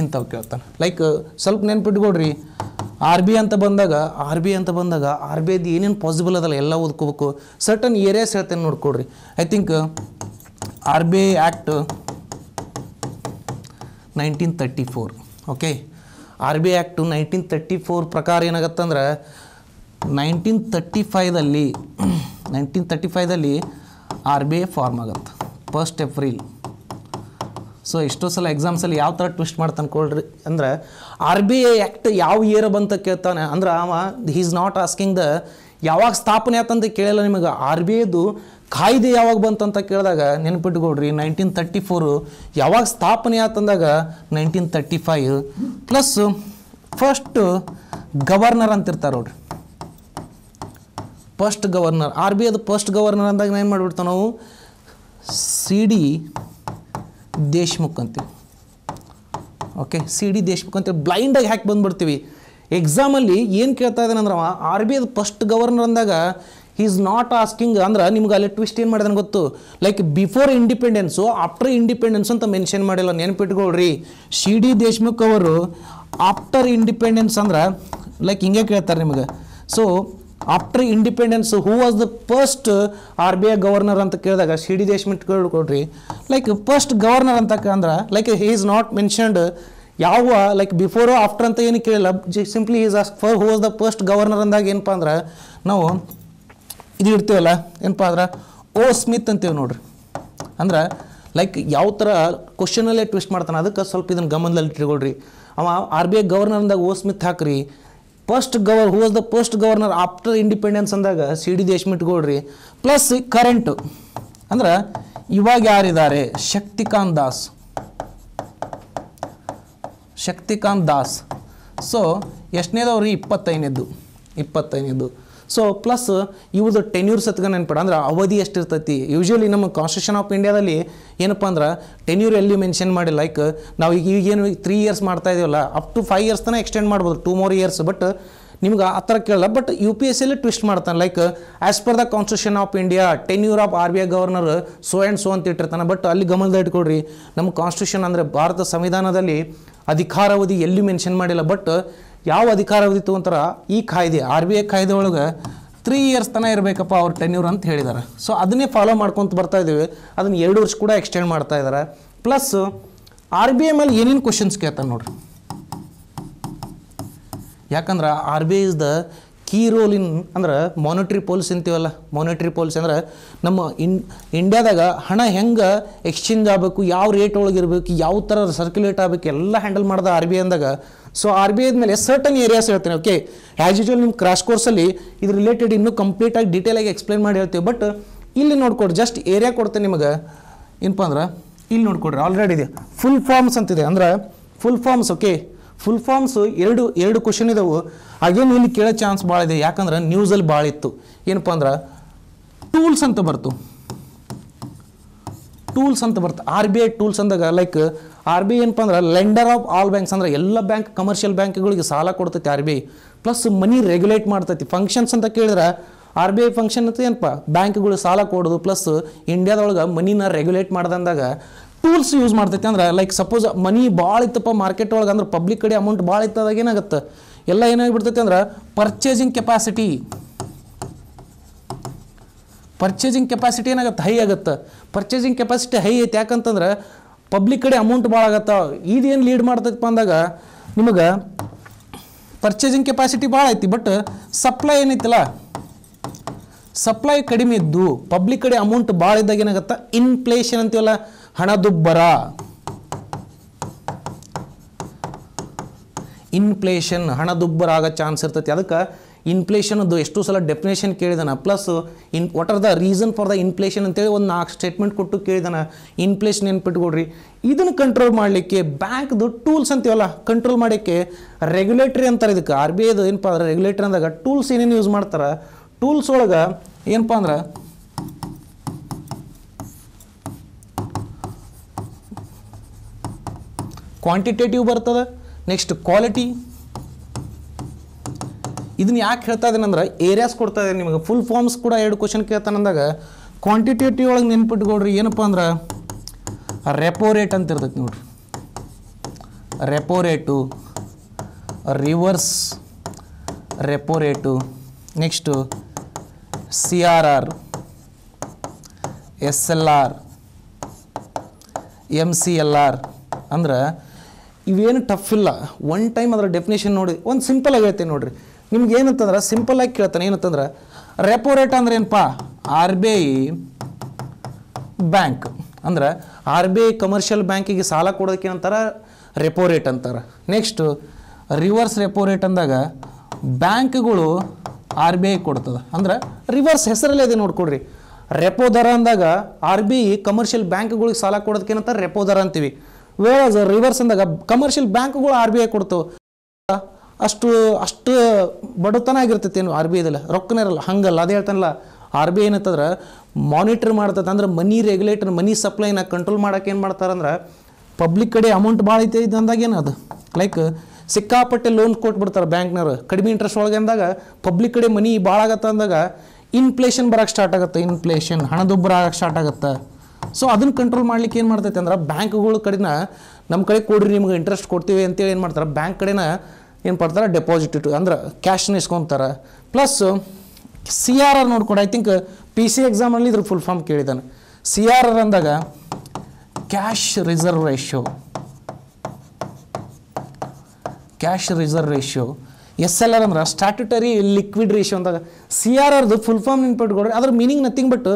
ಇಂತವ ಕೇಳ್ತಾನೆ लाइक ಸ್ವಲ್ಪ ನೆನಪಿಟ್ಕೊಳ್ರಿ RBI ಅಂತ ಬಂದಾಗ RBI ದು ಏನೇನು ಪಾಸಿಬಲ್ ಅದಲ್ಲ ಎಲ್ಲ ಓದ್ಕೋಬೇಕು ಸರ್ಟನ್ ಏರಿಯಾಸ್ ಹೇಳ್ತೇನೆ ನೋಡ್ಕೊಳ್ರಿ I think RBI act 1934 okay RBI act 1934 ಪ್ರಕಾರ ಏನಾಗುತ್ತೆ ಅಂದ್ರೆ 1935 ದಲ್ಲಿ RBI ಫಾರ್ಮ್ ಆಗುತ್ತೆ 1 ಏಪ್ರಿಲ್ सो इष्टो सल एग्जाम्स अल्ली याव तरा ट्विस्ट माड्ताने कोळ्ळ्रि अंद्रे RBI एक्ट याव इयर बंत केळ्ताने अंद्रे आव he is not asking the यावाग स्थापने आयतंत केळिल्ल निमगे RBI दु कायदे यावाग बंत अंत केळिदाग नेनपिट्कोळ्ळि 1934 यावाग स्थापने आयतंದಾಗ 1935 प्लस फर्स्ट गवर्नर अंत इर्तार नोड्रि first governor RBI the first governor अंदाग नानु माड्बिडतो नावु CD देशमुख अंत ओके CD देशमुख अंत ब्लैंड आगि हाकि बंदुबिड्तीवि एग्जाम अल्लि एनु केळ्ता इदाने अंद्रे RBI फस्ट गवर्नर अंदाग ही इज नॉट आस्किंग अंद्रे निमगे अल्लि ट्विस्ट एनु माडिदाने गोत्तु like before independence after independence अंत मेंशन माडिल्ल नेनपिट्कोळ्ळि CD देशमुख अवरु आफ्टर इंडिपेंडेंस अंद्रे लाइक हिंगे केळ्तारे निमगे so after independence who was the first RBI governor अंत केळिदाग CD देशमुख कोड्री लाइक फस्ट गवर्नर अंत like he is not mentioned ಯಾವ ಲೈಕ್ ಬಿಫೋರ್ ಆಫ್ಟರ್ ಅಂತ ಏನು ಕೇಳಲ್ಲ, simply is ask for who was the first governor ಅಂದಾಗ ಏನಪ್ಪ ಅಂದ್ರೆ ನಾವು ಇದು ಇಡ್ತೀವಲ್ಲ ಏನಪ್ಪ ಅಂದ್ರೆ ಓ ಸ್ಮಿತ್ ಅಂತೀವಿ ನೋಡ್ರಿ. ಅಂದ್ರೆ ಲೈಕ್ ಯಾವ ಥರ ಕ್ವಶನಲ್ಲೇ ಟ್ವಿಸ್ಟ್ ಮಾಡ್ತಾನೆ, ಅದಕ್ಕೆ ಸ್ವಲ್ಪ ಇದನ್ನು ಗಮನದಲ್ಲಿ ಇಟ್ಕೊಳ್ರಿ. ಅವ ಆರ್ ಬಿ ಐ ಗವರ್ನರ್ ಅಂದಾಗ ಓ ಸ್ಮಿತ್ ಹಾಕ್ರಿ, ಫಸ್ಟ್ ಗವರ್ who was the first governor after independence ಅಂದಾಗ ಸಿ ಡಿ ದೇಶ್ಮುಖ್ ಇಟ್ಕೊಳ್ರಿ. ಪ್ಲಸ್ ಕರೆಂಟು ಅಂದ್ರೆ ಇವಾಗ ಯಾರಿದ್ದಾರೆ, ಶಕ್ತಿಕಾಂತ್ ದಾಸ್. ಸೊ ಎಷ್ಟನೇದವ್ರಿ, 25ನೇದು. ಸೊ ಪ್ಲಸ್ ಇವ್ರದ್ದು ಟೆನ್ಯೂರ್ ಸತ್ಗ ನೆನ್ಪಡ ಅಂದ್ರೆ ಅವಧಿ ಎಷ್ಟಿರ್ತೈತಿ. ಯೂಶ್ವಲಿ ನಮ್ಮ ಕಾನ್ಸ್ಟಿಟ್ಯೂಷನ್ ಆಫ್ ಇಂಡಿಯಾದಲ್ಲಿ ಏನಪ್ಪ ಅಂದ್ರೆ ಟೆನ್ಯೂರ್ ಎಲ್ಲಿ ಮೆನ್ಷನ್ ಮಾಡಿ, ಲೈಕ್ ನಾವು ಈಗೇನು 3 years ಮಾಡ್ತಾ ಇದೀವಲ್ಲ, ಅಪ್ ಟು 5 years ತನಕ ಎಕ್ಸ್ಟೆಂಡ್ ಮಾಡ್ಬೋದು, 2 more years. ಬಟ್ ನಿಮ್ಗೆ ಆ ಥರ ಕೇಳಲ್ಲ. ಬಟ್ ಯು ಪಿ ಎಸ್ ಸಿಲಿ ಟ್ವಿಸ್ಟ್ ಮಾಡ್ತಾನೆ, like as per the constitution of India tenure of R B I governor so and so ಅಂತ ಇಟ್ಟಿರ್ತಾನೆ. ಬಟ್ ಅಲ್ಲಿ ಗಮನದ ಇಟ್ಕೊಳ್ರಿ, ನಮ್ಮ ಕಾನ್ಸ್ಟಿಟ್ಯೂಷನ್ ಅಂದರೆ ಭಾರತ ಸಂವಿಧಾನದಲ್ಲಿ ಅಧಿಕಾರಾವಧಿ ಎಲ್ಲಿ ಮೆನ್ಷನ್ ಮಾಡಿಲ್ಲ. ಬಟ್ ಯಾವ ಅಧಿಕಾರಾವಧಿ ತೊಗೊಂತಾರ, ಈ ಕಾಯ್ದೆ ಆರ್ ಬಿ ಐ ಕಾಯ್ದೆ ಒಳಗೆ 3 years ತನಕ ಇರಬೇಕಪ್ಪ ಅವ್ರು ಟೆನ್ಯೂರ್ ಅಂತ ಹೇಳಿದ್ದಾರೆ. ಸೊ ಅದನ್ನೇ ಫಾಲೋ ಮಾಡ್ಕೊತ ಬರ್ತಾ ಇದ್ದೀವಿ, ಅದನ್ನು 2 ವರ್ಷ ಕೂಡ ಎಕ್ಸ್ಟೆಂಡ್ ಮಾಡ್ತಾ ಇದ್ದಾರೆ. ಪ್ಲಸ್ ಆರ್ ಬಿ ಐ ಮೇಲೆ ಏನೇನು ಕ್ವಶನ್ಸ್ ಕೇಳ್ತಾನೆ ನೋಡ್ರಿ, ಯಾಕಂದ್ರೆ R B I is the key role in ಅಂದ್ರೆ ಮಾನಿಟ್ರಿ ಪಾಲಿಸಿ ಅಂತೀವಲ್ಲ. ಮಾನಿಟ್ರಿ ಪಾಲಿಸಿ ಅಂದ್ರೆ ನಮ್ಮ ಇಂಡಿಯಾದಾಗ ಹಣ ಹೆಂಗೆ ಎಕ್ಸ್ಚೇಂಜ್ ಆಗಬೇಕು, ಯಾವ ರೇಟ್ ಒಳಗೆ ಇರಬೇಕು, ಯಾವ ಥರ ಸರ್ಕ್ಯುಲೇಟ್ ಆಗಬೇಕು, ಎಲ್ಲ ಹ್ಯಾಂಡಲ್ ಮಾಡಿದ ಆರ್ ಬಿ ಐ ಅಂದಾಗ. ಸೊ ಆರ್ ಬಿ ಐ ಮೇಲೆ ಸರ್ಟನ್ ಏರಿಯಾಸ್ ಹೇಳ್ತೀನಿ. ಓಕೆ, ಆ್ಯಸ್ ಯೂಶ್ವಲ್ ನಿಮ್ಮ ಕ್ರಾಶ್ ಕೋರ್ಸಲ್ಲಿ ಇದು ರಿಲೇಟೆಡ್ ಇನ್ನೂ ಕಂಪ್ಲೀಟಾಗಿ ಡೀಟೇಲಾಗಿ ಎಕ್ಸ್ಪ್ಲೇನ್ ಮಾಡಿ ಹೇಳ್ತೀವಿ. ಬಟ್ ಇಲ್ಲಿ ನೋಡ್ಕೊಡ್ರಿ, ಜಸ್ಟ್ ಏರಿಯಾ ಕೊಡ್ತೇನೆ ನಿಮಗೆ. ಏನಪ್ಪ ಅಂದ್ರೆ ಇಲ್ಲಿ ನೋಡ್ಕೊಡ್ರಿ, ಆಲ್ರೆಡಿ ಇದೆ ಫುಲ್ ಫಾರ್ಮ್ಸ್ ಅಂತಿದೆ. ಅಂದ್ರೆ full forms, okay full forms ಎರಡು ಕ್ವಶನ್ ಇದಾವೆ. ಅಗೇನ್ ಇಲ್ಲಿ ಕೇಳೋ ಚಾನ್ಸ್ ಭಾಳ ಇದೆ, ಯಾಕಂದ್ರೆ ನ್ಯೂಸಲ್ಲಿ ಭಾಳ ಇತ್ತು. ಏನಪ್ಪ ಅಂದ್ರೆ ಟೂಲ್ಸ್ ಅಂತ ಬರ್ತು ಆರ್ ಬಿ ಐ ಟೂಲ್ಸ್ ಅಂದಾಗ, ಲೈಕ್ ಆರ್ ಬಿ ಐ ಏನಪ್ಪ ಅಂದ್ರೆ ಲೆಂಡರ್ ಆಫ್ ಆಲ್ ಬ್ಯಾಂಕ್ಸ್ ಅಂದ್ರೆ ಎಲ್ಲ ಬ್ಯಾಂಕ್, ಕಮರ್ಷಿಯಲ್ ಬ್ಯಾಂಕ್ಗಳಿಗೆ ಸಾಲ ಕೊಡ್ತೈತಿ R B I. Plus money regulate ಮಾಡ್ತೈತಿ. ಫಂಕ್ಷನ್ಸ್ ಅಂತ ಕೇಳಿದ್ರೆ ಆರ್ ಬಿ ಐ ಫಂಕ್ಷನ್ ಅಂತ ಏನಪ್ಪ, ಬ್ಯಾಂಕ್ಗಳು ಸಾಲ ಕೊಡೋದು ಪ್ಲಸ್ ಇಂಡಿಯಾದೊಳಗೆ ಮನಿನ ರೆಗ್ಯುಲೇಟ್ ಮಾಡ್ದಂದಾಗ ಟೂಲ್ಸ್ ಯೂಸ್ ಮಾಡ್ತೈತಿ. ಅಂದ್ರೆ ಲೈಕ್ ಸಪೋಸ್ ಮನಿ ಭಾಳ ಇತ್ತಪ್ಪ ಮಾರ್ಕೆಟ್ ಒಳಗೆ, ಅಂದ್ರೆ ಪಬ್ಲಿಕ್ ಕಡೆ ಅಮೌಂಟ್ ಭಾಳ ಇತ್ತದಾಗ ಏನಾಗುತ್ತೆ, ಎಲ್ಲ ಏನಾಗಿಬಿಡ್ತೈತಿ ಅಂದ್ರೆ ಪರ್ಚೇಸಿಂಗ್ ಕೆಪಾಸಿಟಿ ಏನಾಗುತ್ತೆ, ಹೈ ಆಗುತ್ತೆ. ಪರ್ಚೇಸಿಂಗ್ ಕೆಪಾಸಿಟಿ ಹೈ ಐತೆ, ಯಾಕಂತಂದ್ರೆ ಪಬ್ಲಿಕ್ ಕಡೆ ಅಮೌಂಟ್ ಭಾಳ ಆಗತ್ತೆ. ಇದೇನು ಲೀಡ್ ಮಾಡ್ತೈತಪ್ಪ ಅಂದಾಗ ನಿಮಗೆ ಪರ್ಚೇಸಿಂಗ್ ಕೆಪಾಸಿಟಿ ಭಾಳ ಐತಿ, ಬಟ್ ಸಪ್ಲೈ ಏನೈತಿಲ್ಲ, ಸಪ್ಲೈ ಕಡಿಮೆ ಇದ್ದು ಪಬ್ಲಿಕ್ ಕಡೆ ಅಮೌಂಟ್ ಭಾಳ ಇದ್ದಾಗ ಏನಾಗುತ್ತೆ, ಇನ್ಫ್ಲೇಷನ್ ಅಂತೀವಲ್ಲ, ಹಣದುಬ್ಬರ, ಇನ್ಫ್ಲೇಷನ್ ಹಣದುಬ್ಬರ ಆಗೋ ಚಾನ್ಸ್ ಇರ್ತೈತಿ. ಅದಕ್ಕೆ ಇನ್ಫ್ಲೇಷನ್ದು ಎಷ್ಟು ಸಲ ಡೆಫಿನೇಷನ್ ಕೇಳಿದಾನೆ, plus what are the reason for the inflation ಅಂತೇಳಿ ಒಂದು 4 ಸ್ಟೇಟ್ಮೆಂಟ್ ಕೊಟ್ಟು ಕೇಳಿದಾನೆ. ಇನ್ಫ್ಲೇಷನ್ ನೆನ್ಪಿಟ್ಕೊಡ್ರಿ. ಇದನ್ನು ಕಂಟ್ರೋಲ್ ಮಾಡಲಿಕ್ಕೆ ಬ್ಯಾಂಕ್ದು ಟೂಲ್ಸ್ ಅಂತೀವಲ್ಲ, ಕಂಟ್ರೋಲ್ ಮಾಡೋಕ್ಕೆ ರೆಗ್ಯುಲೇಟರಿ ಅಂತಾರೆ ಇದಕ್ಕೆ. ಆರ್ ಬಿ ಐದು ಏನಪ್ಪ ಅಂದ್ರೆ ರೆಗ್ಯುಲೇಟರಿ ಅಂದಾಗ ಟೂಲ್ಸ್ ಏನೇನು ಯೂಸ್ ಮಾಡ್ತಾರೆ, ಟೂಲ್ಸ್ ಒಳಗೆ ಏನಪ್ಪ ಅಂದ್ರೆ ಕ್ವಾಂಟಿಟೇಟಿವ್ ಬರ್ತದೆ, ನೆಕ್ಸ್ಟ್ ಕ್ವಾಲಿಟಿ. ಇದನ್ನ ಯಾಕೆ ಹೇಳ್ತಾ ಇದ್ದೀನಿ ಅಂದ್ರೆ ಏರಿಯಾಸ್ ಕೊಡ್ತಾ ಇದ್ದೀನಿ ನಿಮಗೆ. ಫುಲ್ ಫಾರ್ಮ್ಸ್ ಕೂಡ 2 ಕ್ವಶನ್ ಕೇಳ್ತಾನಂದಾಗ ಕ್ವಾಂಟಿಟೇಟಿವ್ ಒಳಗೆ ನೆನ್ಪಿಟ್ಕೊಡ್ರಿ, ಏನಪ್ಪ ಅಂದ್ರೆ ರೆಪೋ ರೇಟ್ ಅಂತ ಇರ್ತೈತಿ ನೋಡ್ರಿ. Repo rate, reverse repo rate, next CRR, SLR, MCLR. ಅಂದ್ರೆ ಇವೇನು ಟಫ್ ಇಲ್ಲ, ಒನ್ ಟೈಮ್ ಅದರ ಡೆಫಿನೇಷನ್ ನೋಡಿ, ಒಂದು ಸಿಂಪಲಾಗಿ ಹೇಳ್ತೇನೆ ನೋಡಿರಿ ನಿಮ್ಗೆ. ಏನಂತಂದ್ರೆ ಸಿಂಪಲಾಗಿ ಕೇಳ್ತಾನೆ, ಏನಂತಂದ್ರೆ ರೆಪೋ ರೇಟ್ ಅಂದ್ರೆ ಏನಪ್ಪ, ಆರ್ ಬಿ ಐ ಬ್ಯಾಂಕ್ ಅಂದ್ರೆ ಆರ್ ಬಿ ಐ ಕಮರ್ಷಿಯಲ್ ಬ್ಯಾಂಕಿಗೆ ಸಾಲ ಕೊಡೋದಕ್ಕೆ ಏನಂತಾರೆ, ರೆಪೋ ರೇಟ್ ಅಂತಾರೆ. ನೆಕ್ಸ್ಟು ರಿವರ್ಸ್ ರೆಪೋ ರೇಟ್ ಅಂದಾಗ ಬ್ಯಾಂಕ್ಗಳು ಆರ್ ಬಿ ಐ ಕೊಡ್ತದೆ, ಅಂದ್ರೆ ರಿವರ್ಸ್ ಹೆಸರಲ್ಲೇ ಇದೆ ನೋಡ್ಕೊಡ್ರಿ. ರೆಪೋ ದರ ಅಂದಾಗ ಆರ್ ಬಿ ಐ ಕಮರ್ಷಿಯಲ್ ಬ್ಯಾಂಕ್ಗಳಿಗೆ ಸಾಲ ಕೊಡೋದಕ್ಕೆ ಏನಂತಾರೆ, ರೆಪೋ ದರ ಅಂತೀವಿ. ವೇರಾಸ್ ರಿವರ್ಸ್ ಅಂದಾಗ ಕಮರ್ಷಿಯಲ್ ಬ್ಯಾಂಕ್ಗಳು ಆರ್ ಬಿ ಐ ಕೊಡ್ತವೆ. ಅಷ್ಟು ಬಡತನ ಆಗಿರ್ತೈತಿ ಏನು ಆರ್ ಬಿ ಐದಲ್ಲ, ರೊಕ್ಕನೇ ಇರಲ್ಲ, ಹಂಗಲ್ಲ. ಅದೇ ಹೇಳ್ತಾನಲ್ಲ ಆರ್ ಬಿ ಐ ಏನಂತಂದ್ರೆ ಮಾನಿಟರ್ ಮಾಡ್ತದೆ, ಅಂದ್ರೆ ಮನಿ ರೆಗ್ಯುಲೇಟರ್, ಮನಿ ಸಪ್ಲೈನ ಕಂಟ್ರೋಲ್ ಮಾಡೋಕೆ ಏನು ಮಾಡ್ತಾರಂದ್ರೆ ಪಬ್ಲಿಕ್ ಕಡೆ ಅಮೌಂಟ್ ಭಾಳ ಐತೆ ಇದಂದಾಗ ಏನದು, ಲೈಕ್ ಸಿಕ್ಕಾಪಟ್ಟೆ ಲೋನ್ ಕೊಟ್ಬಿಡ್ತಾರೆ ಬ್ಯಾಂಕ್ನವ್ರು ಕಡಿಮೆ ಇಂಟ್ರೆಸ್ಟ್ ಒಳಗೆ ಅಂದಾಗ, ಪಬ್ಲಿಕ್ ಕಡೆ ಮನಿ ಭಾಳ ಆಗತ್ತೆ ಅಂದಾಗ ಇನ್ಫ್ಲೇಷನ್ ಬರೋಕ್ಕೆ ಸ್ಟಾರ್ಟ್ ಆಗುತ್ತೆ, ಇನ್ಫ್ಲೇಷನ್ ಹಣದುಬ್ಬರ ಆಗಕ್ಕೆ ಸ್ಟಾರ್ಟ್ ಆಗುತ್ತೆ. ಸೊ ಅದನ್ನು ಕಂಟ್ರೋಲ್ ಮಾಡ್ಲಿಕ್ಕೆ ಏನು ಮಾಡ್ತೈತೆ ಅಂದ್ರೆ ಬ್ಯಾಂಕ್ಗಳ ಕಡೆನ ನಮ್ಮ ಕಡೆ ಕೊಡ್ರಿ ನಿಮ್ಗೆ ಇಂಟ್ರೆಸ್ಟ್ ಕೊಡ್ತೀವಿ ಅಂತೇಳಿ ಏನು ಮಾಡ್ತಾರೆ, ಬ್ಯಾಂಕ್ ಕಡೆನ ಏನು ಮಾಡ್ತಾರೆ, ಡೆಪಾಸಿಟ್ ಇಟ್ಟು ಅಂದ್ರೆ ಕ್ಯಾಶ್ನ ಇಸ್ಕೊತಾರೆ. ಪ್ಲಸ್ CRR ನೋಡ್ಕೊಡಿ, ಐ ಥಿಂಕ್ PCA ಎಕ್ಸಾಮಲ್ಲಿ ಇದ್ರ ಫುಲ್ ಫಾರ್ಮ್ ಕೇಳಿದ್ದಾನೆ. CRR ಅಂದಾಗ cash reserve ratio, cash reserve ratio, SLR ಅಂದ್ರೆ ಸ್ಟ್ಯಾಟ್ಯುಟರಿ ಲಿಕ್ವಿಡ್ ರೇಷಿಯೋ ಅಂದಾಗ CRR ದು ಫುಲ್ ಫಾರ್ಮ್ ನೆನಪಿಟ್ಕೊಳ್ರಿ. ಅದರ ಮೀನಿಂಗ್ ನಥಿಂಗ್ ಬಟ್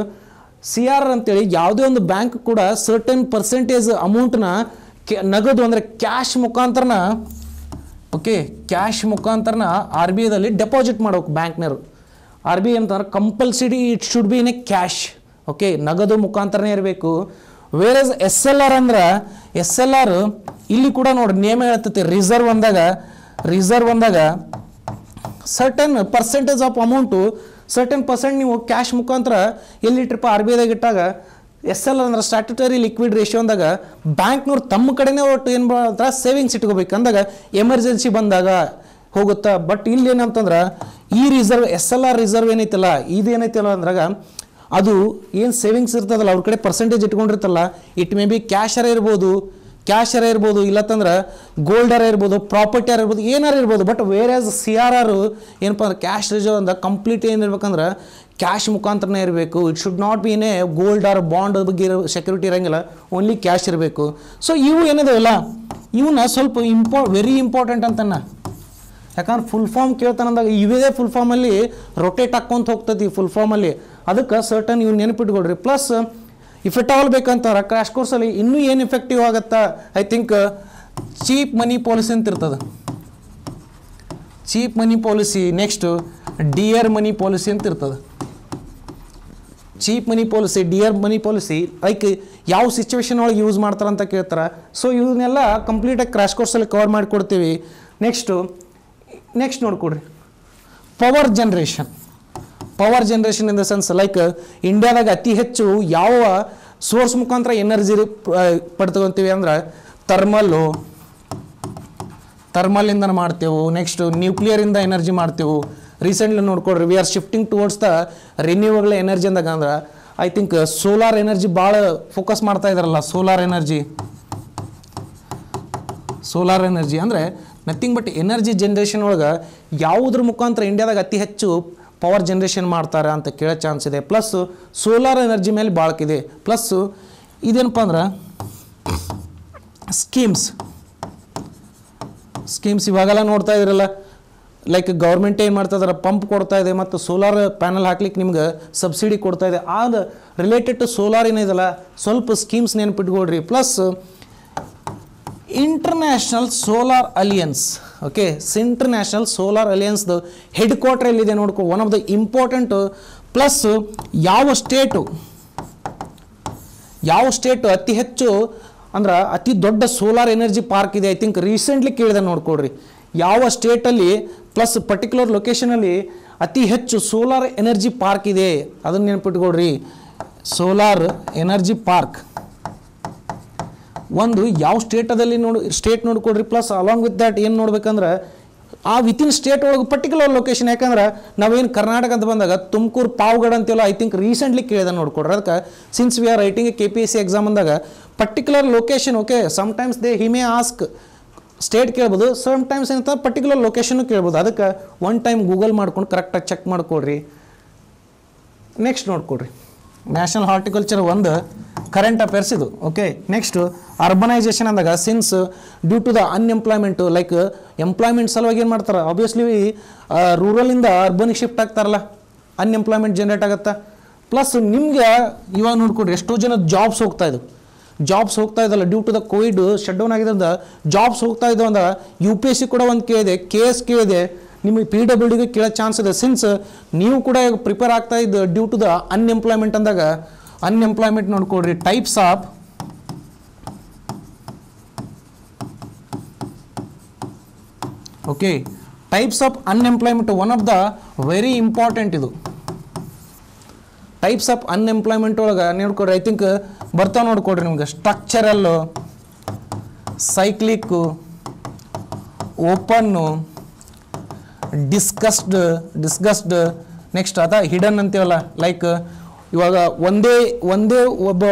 CRR ಅಂತೇಳಿ ಯಾವುದೇ ಒಂದು ಬ್ಯಾಂಕ್ ಕೂಡ ಸರ್ಟನ್ ಪರ್ಸೆಂಟೇಜ್ ಅಮೌಂಟ್ನ ನಗದು ಅಂದರೆ ಕ್ಯಾಶ್ ಮುಖಾಂತರನ ಓಕೆ ಕ್ಯಾಶ್ ಮುಖಾಂತರನ ಆರ್ ಬಿ ಐದಲ್ಲಿ ಡೆಪಾಸಿಟ್ ಮಾಡೋಕೆ ಬ್ಯಾಂಕ್ನರು ಆರ್ ಬಿ ಐ ಅಂತಂದ್ರೆ compulsory it should be in a cash okay ನಗದು ಮುಖಾಂತರನೇ ಇರಬೇಕು. ವೇರಸ್ SLR ಅಂದ್ರೆ SLR ಇಲ್ಲಿ ಕೂಡ ನೋಡಿ ನೇಮ್ ಹೇಳ್ತೈತಿ ರಿಸರ್ವ್ ಅಂದಾಗ certain percentage of amount certain percent ನೀವು ಕ್ಯಾಶ್ ಮುಖಾಂತರ ಎಲ್ಲಿ ಟ್ರಿಪ್ ಆರ್ ಬಿ ಐದಾಗ ಇಟ್ಟಾಗ SLR ಅಂದ್ರೆ ಸ್ಟ್ಯಾಟ್ಯುಟರಿ ಲಿಕ್ವಿಡ್ ರೇಷಿಯೋ ಅಂದಾಗ ಬ್ಯಾಂಕ್ನವ್ರು ತಮ್ಮ ಕಡೆನೇ ಒಟ್ಟು ಏನು ಮಾಡ್ತಾರೆ ಸೇವಿಂಗ್ಸ್ ಇಟ್ಕೋಬೇಕಂದಾಗ ಎಮರ್ಜೆನ್ಸಿ ಬಂದಾಗ ಹೋಗುತ್ತಾ. ಬಟ್ ಇಲ್ಲೇನಂತಂದ್ರೆ ಈ ರಿಸರ್ವ್ SLR ರಿಸರ್ವ್ ಏನೈತಲ್ಲ ಇದೇನೈತಲ್ಲ ಅಂದ್ರಾಗ ಅದು ಏನು ಸೇವಿಂಗ್ಸ್ ಇರ್ತದಲ್ಲ ಅವ್ರ ಕಡೆ ಪರ್ಸೆಂಟೇಜ್ ಇಟ್ಕೊಂಡಿರ್ತಲ್ಲ ಇಟ್ ಮೇ ಬಿ ಕ್ಯಾಶರ ಇರ್ಬೋದು ಇಲ್ಲತ್ತಂದ್ರೆ ಗೋಲ್ಡರ ಇರ್ಬೋದು ಪ್ರಾಪರ್ಟಿಯರ ಇರ್ಬೋದು ಏನಾರು ಇರ್ಬೋದು. ಬಟ್ ವೇರ್ ಆಸ್ CRR ಏನಪ್ಪ ಅಂದ್ರೆ ಕ್ಯಾಶ್ ರಿಸರ್ವ್ ಅಂದಾಗ ಕಂಪ್ಲೀಟ್ ಏನಿರ್ಬೇಕಂದ್ರೆ ಕ್ಯಾಶ್ ಮುಖಾಂತರನೇ ಇರಬೇಕು. It should not be in a gold or bond ಬಗ್ಗೆ ಸೆಕ್ಯೂರಿಟಿ ಇರೋಂಗಿಲ್ಲ, ಓನ್ಲಿ ಕ್ಯಾಶ್ ಇರಬೇಕು. ಸೊ ಇವು ಏನಿದಾವಲ್ಲ ಇವನ್ನ ಸ್ವಲ್ಪ ವೆರಿ ಇಂಪಾರ್ಟೆಂಟ್ ಅಂತಾನೆ, ಯಾಕಂದ್ರೆ ಫುಲ್ ಫಾರ್ಮ್ ಕೇಳ್ತಾನಂದಾಗ ಇವೇ ಫುಲ್ ಫಾರ್ಮಲ್ಲಿ ರೊಟೇಟ್ ಹಾಕ್ಕೊಂತ ಹೋಗ್ತದೆ ಫುಲ್ ಫಾರ್ಮಲ್ಲಿ. ಅದಕ್ಕೆ ಸರ್ಟನ್ ಇವ್ನ ನೆನಪಿಟ್ಕೊಳ್ರಿ. ಪ್ಲಸ್ ಇಫ್ ಇಟ್ ಆಲ್ ಬೇಕಂತಾರೆ ಕ್ರಾಶ್ ಕೋರ್ಸಲ್ಲಿ ಇನ್ನೂ ಏನು ಎಫೆಕ್ಟಿವ್ ಆಗುತ್ತಾ I think cheap money policy ಅಂತ ಇರ್ತದೆ, cheap money policy. Next dear money policy ಅಂತ ಇರ್ತದೆ. Cheap money policy dear money policy like ಯಾವ ಸಿಚುವೇಶನ್ ಒಳಗೆ ಯೂಸ್ ಮಾಡ್ತಾರೆ ಅಂತ ಕೇಳ್ತಾರೆ. ಸೊ ಇವನ್ನೆಲ್ಲ ಕಂಪ್ಲೀಟಾಗಿ ಕ್ರಾಶ್ ಕೋರ್ಸಲ್ಲಿ ಕವರ್ ಮಾಡಿಕೊಡ್ತೀವಿ. ನೆಕ್ಸ್ಟ್ ನೋಡ್ಕೊಡ್ರಿ power generation in the sense like ಇಂಡಿಯಾದಾಗ ಅತಿ ಹೆಚ್ಚು ಯಾವ ಸೋರ್ಸ್ ಮುಖಾಂತರ ಎನರ್ಜಿ ಪಡ್ತಗೊಂತೀವಿ ಅಂದ್ರೆ ಥರ್ಮಲಿಂದ ಮಾಡ್ತೇವೆ, ನೆಕ್ಸ್ಟ್ ನ್ಯೂಕ್ಲಿಯರಿಂದ ಎನರ್ಜಿ ಮಾಡ್ತೇವೆ. ರೀಸೆಂಟ್ಲಿ ನೋಡ್ಕೊಡ್ರಿ we are shifting towards the renewable energy ಅಂದಾಗ ಅಂದ್ರೆ ಐ ಥಿಂಕ್ ಸೋಲಾರ್ ಎನರ್ಜಿ ಭಾಳ ಫೋಕಸ್ ಮಾಡ್ತಾ ಇದ್ದಾರಲ್ಲ. ಸೋಲಾರ್ ಎನರ್ಜಿ ಅಂದರೆ ನಥಿಂಗ್ ಬಟ್ ಎನರ್ಜಿ ಜನ್ರೇಷನ್ ಒಳಗೆ ಯಾವುದ್ರ ಮುಖಾಂತರ ಇಂಡಿಯಾದಾಗ ಅತಿ ಹೆಚ್ಚು ಪವರ್ ಜನ್ರೇಷನ್ ಮಾಡ್ತಾರೆ ಅಂತ ಕೇಳೋ ಚಾನ್ಸ್ ಇದೆ. ಪ್ಲಸ್ ಸೋಲಾರ್ ಎನರ್ಜಿ ಮೇಲೆ ಬಾಳ್ಕಿದೆ. ಪ್ಲಸ್ಸು ಇದೇನಪ್ಪ ಅಂದ್ರೆ ಸ್ಕೀಮ್ಸ್ ಇವಾಗೆಲ್ಲ ನೋಡ್ತಾ ಇದ್ರಲ್ಲ ಲೈಕ್ ಗೌರ್ಮೆಂಟ್ ಏನು ಮಾಡ್ತಾ ಇದ್ದಾರೆ ಪಂಪ್ ಕೊಡ್ತಾ ಇದೆ ಮತ್ತು ಸೋಲಾರ್ ಪ್ಯಾನಲ್ ಹಾಕ್ಲಿಕ್ಕೆ ನಿಮ್ಗೆ ಸಬ್ಸಿಡಿ ಕೊಡ್ತಾ ಇದೆ. ಆದ ರಿಲೇಟೆಡ್ ಟು ಸೋಲಾರ್ ಏನಿದೆಯಲ್ಲ ಸ್ವಲ್ಪ ಸ್ಕೀಮ್ಸ್ ನೆನಪಿಟ್ಕೊಳ್ರಿ. ಪ್ಲಸ್ ಇಂಟರ್ನ್ಯಾಷನಲ್ ಸೋಲಾರ್ ಅಲಿಯನ್ಸ್ದು ಹೆಡ್ ಕ್ವಾರ್ಟರ್ ಎಲ್ಲಿದೆ ನೋಡ್ಕೊ, one of the important. Plus ಯಾವ ಸ್ಟೇಟು ಅತಿ ಹೆಚ್ಚು ಅಂದ್ರೆ ಅತಿ ದೊಡ್ಡ ಸೋಲಾರ್ ಎನರ್ಜಿ ಪಾರ್ಕ್ ಇದೆ ಐ ಥಿಂಕ್ ರೀಸೆಂಟ್ಲಿ ಕೇಳಿದೆ ನೋಡ್ಕೊಳ್ರಿ. ಯಾವ ಸ್ಟೇಟಲ್ಲಿ ಪ್ಲಸ್ ಪರ್ಟಿಕ್ಯುಲರ್ ಲೊಕೇಶನಲ್ಲಿ ಅತಿ ಹೆಚ್ಚು ಸೋಲಾರ್ ಎನರ್ಜಿ ಪಾರ್ಕ್ ಇದೆ ಅದನ್ನು ನೆನಪಿಟ್ಕೊಳ್ರಿ. ಸೋಲಾರ್ ಎನರ್ಜಿ ಪಾರ್ಕ್ ಒಂದು ಯಾವ ಸ್ಟೇಟದಲ್ಲಿ ಸ್ಟೇಟ್ ನೋಡ್ಕೊಡ್ರಿ. ಪ್ಲಸ್ ಅಲಾಂಗ್ ವಿತ್ ದ್ಯಾಟ್ ಏನು ನೋಡ್ಬೇಕಂದ್ರೆ ಆ ವಿತಿನ್ ಸ್ಟೇಟ್ ಒಳಗೆ ಪರ್ಟಿಕ್ಯುಲರ್ ಲೊಕೇಶನ್, ಯಾಕಂದ್ರೆ ನಾವೇನು ಕರ್ನಾಟಕ ಅಂತ ಬಂದಾಗ ತುಮಕೂರು ಪಾವಗಡ ಅಂತೆಲ್ಲ ಐ ಥಿಂಕ್ ರೀಸೆಂಟ್ಲಿ ಕೇಳಿದೆ ನೋಡ್ಕೊಡ್ರಿ. ಅದಕ್ಕೆ since we are writing a KPSC exam ಅಂದಾಗ particular location okay sometimes they he may ask state ಕೇಳ್ಬೋದು, ಸಮ್ಟೈಮ್ಸ್ ಏನಂತ ಪರ್ಟಿಕ್ಯುಲರ್ ಲೊಕೇಶನ್ನು ಕೇಳ್ಬೋದು. ಅದಕ್ಕೆ ಒನ್ ಟೈಮ್ ಗೂಗಲ್ ಮಾಡ್ಕೊಂಡು ಕರೆಕ್ಟಾಗಿ ಚೆಕ್ ಮಾಡ್ಕೊಡ್ರಿ. ನೆಕ್ಸ್ಟ್ ನೋಡ್ಕೊಡ್ರಿ ನ್ಯಾಷನಲ್ ಹಾರ್ಟಿಕಲ್ಚರ್ ಒಂದು ಕರೆಂಟ್ ಅಫೇರ್ಸ್ ಇದು ಓಕೆ. ನೆಕ್ಸ್ಟ್ ಅರ್ಬನೈಸೇಷನ್ ಅಂದಾಗ since due to the unemployment like employment ಸಲುವಾಗಿ ಏನು ಮಾಡ್ತಾರೆ ಆಬ್ವಿಯಸ್ಲಿ ರೂರಲಿಂದ ಅರ್ಬನಿಗೆ ಶಿಫ್ಟ್ ಆಗ್ತಾರಲ್ಲ ಅನ್ಎಂಪ್ಲಾಯ್ಮೆಂಟ್ ಜನ್ರೇಟ್ ಆಗುತ್ತೆ. ಪ್ಲಸ್ ನಿಮಗೆ ಇವಾಗ ನೋಡ್ಕೊಡ್ರಿ ಎಷ್ಟೋ ಜನ ಜಾಬ್ಸ್ ಹೋಗ್ತಾ ಇದ್ದಲ್ಲ due to the Covid shut down ಆಗಿದ್ದರಿಂದ ಜಾಬ್ಸ್ ಹೋಗ್ತಾ ಇದ್ದವು ಅಂದಾಗ UPSC ಕೂಡ ಒಂದು ಕೇಳಿದೆ, KS ಕೇಳಿದೆ, ನಿಮಗೆ PWDಗೆ ಕೇಳೋ ಚಾನ್ಸ್ ಇದೆ. ಸಿನ್ಸ್ ನೀವು ಕೂಡ ಪ್ರಿಪೇರ್ ಆಗ್ತಾ ಇದ್ದು ಡ್ಯೂ ಟು ದ ಅನ್ಎಂಪ್ಲಾಯ್ಮೆಂಟ್ ಅಂದಾಗ ಅನ್ಎಂಪ್ಲಾಯ್ಮೆಂಟ್ ನೋಡ್ಕೊಡ್ರಿ. Types of unemployment one of the very important ಇದು. ಟೈಪ್ಸ್ ಆಫ್ ಅನ್ಎಂಪ್ಲಾಯ್ಮೆಂಟ್ ಒಳಗೆ ನೋಡ್ಕೊಡ್ರಿ ಐ ಥಿಂಕ್ ಬರ್ತಾವೆ ನೋಡ್ಕೊಡ್ರಿ ನಿಮ್ಗೆ structural, cyclic, open, disguised next ಅದ ಹಿಡನ್ ಅಂತೀವಲ್ಲ ಲೈಕ್ ಇವಾಗ ಒಂದೇ ಒಬ್ಬ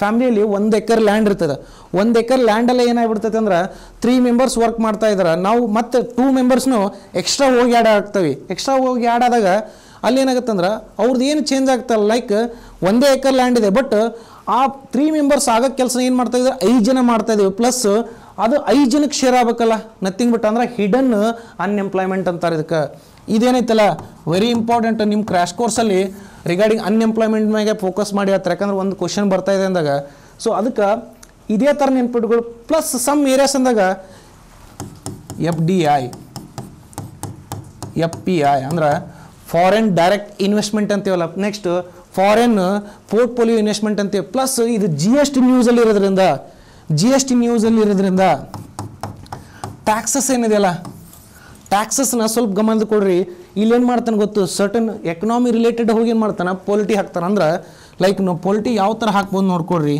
ಫ್ಯಾಮಿಲಿಯಲ್ಲಿ ಒಂದು ಎಕರ್ ಲ್ಯಾಂಡ್ ಇರ್ತದೆ. ಒಂದು ಎಕರ್ ಲ್ಯಾಂಡಲ್ಲೇ ಏನಾಗ್ಬಿಡ್ತೈತೆ ಅಂದ್ರೆ 3 ಮೆಂಬರ್ಸ್ ವರ್ಕ್ ಮಾಡ್ತಾ ಇದ್ದಾರೆ, ನಾವು ಮತ್ತು 2 ಮೆಂಬರ್ಸ್ನು ಎಕ್ಸ್ಟ್ರಾ ಹೋಗಿ ಆ್ಯಡ್ ಆಗ್ತವೆ. ಎಕ್ಸ್ಟ್ರಾ ಹೋಗಿ ಆ್ಯಡ್ ಆದಾಗ ಅಲ್ಲಿ ಏನಾಗುತ್ತೆ ಅಂದ್ರೆ ಅವ್ರದ್ದು ಏನು ಚೇಂಜ್ ಆಗ್ತಲ್ಲ ಲೈಕ್ ಒಂದೇ ಎಕರ್ ಲ್ಯಾಂಡ್ ಇದೆ ಬಟ್ ಆ 3 ಮೆಂಬರ್ಸ್ ಆಗೋ ಕೆಲಸ ಏನು ಮಾಡ್ತಾ ಇದ್ದಾರೆ 5 ಜನ ಮಾಡ್ತಾ ಇದ್ದೀವಿ. ಪ್ಲಸ್ ಅದು 5 ಜನಕ್ಕೆ ಶೇರ್ ಆಗಬೇಕಲ್ಲ ನಥಿಂಗ್ ಬಟ್ ಅಂದ್ರೆ ಹಿಡನ್ ಅನ್ಎಂಪ್ಲಾಯ್ಮೆಂಟ್ ಅಂತಾರೆ ಇದಕ್ಕೆ ಇದೇನೈತಲ್ಲ ವೆರಿ ಇಂಪಾರ್ಟೆಂಟ್ ನಿಮ್ಮ ಕ್ರಾಶ್ ಕೋರ್ಸ್ ಅಲ್ಲಿ ರಿಗಾರ್ಡಿಂಗ್ ಅನ್ಎಂಪ್ಲಾಯ್ಮೆಂಟ್ ಮೇಲೆ ಫೋಕಸ್ ಮಾಡಿ ಅಂತ ಯಾಕಂದ್ರೆ ಒಂದು ಕ್ವೆಶ್ಚನ್ ಬರ್ತಾ ಇದೆ ಅಂದಾಗ ಸೋ ಅದಕ್ಕೆ ಇದೇ ತರ ನೆನಪಿಟ್ಕೊಳ್ಳಿ ಪ್ಲಸ್ ಸಮ್ ಏರಿಯಾಸ್ ಅಂದಾಗ FDI FPI ಅಂದ್ರೆ ಫಾರಿನ್ ಡೈರೆಕ್ಟ್ ಇನ್ವೆಸ್ಟ್ಮೆಂಟ್ ಅಂತೀವಲ್ಲ ನೆಕ್ಸ್ಟ್ ಫಾರಿನ್ ಪೋರ್ಟ್ಫೋಲಿಯೋ ಇನ್ವೆಸ್ಟ್ಮೆಂಟ್ ಅಂತೆ ಪ್ಲಸ್ ಇದು GST ನ್ಯೂಸ್ ಅಲ್ಲಿ ಇರೋದ್ರಿಂದ ಟ್ಯಾಕ್ಸಸ್ ಏನಿದೆಯಲ್ಲ ಟ್ಯಾಕ್ಸಸ್ ನ ಸ್ವಲ್ಪ ಗಮನದ ಕೊಡ್ರಿ ಇಲ್ಲಿ ಏನು ಮಾಡ್ತಾನೆ ಗೊತ್ತು ಸರ್ಟನ್ ಎಕನಾಮಿ ರಿಲೇಟೆಡ್ ಹೋಗಿ ಏನು ಮಾಡ್ತಾನೆ ಪಾಲಿಟಿ ಹಾಕ್ತಾನೆ ಅಂದ್ರೆ ಲೈಕ್ ನಾವು ಪಾಲಿಟಿ ಯಾವ ತರ ಹಾಕಬಹುದು ನೋಡ್ಕೊಳ್ರಿ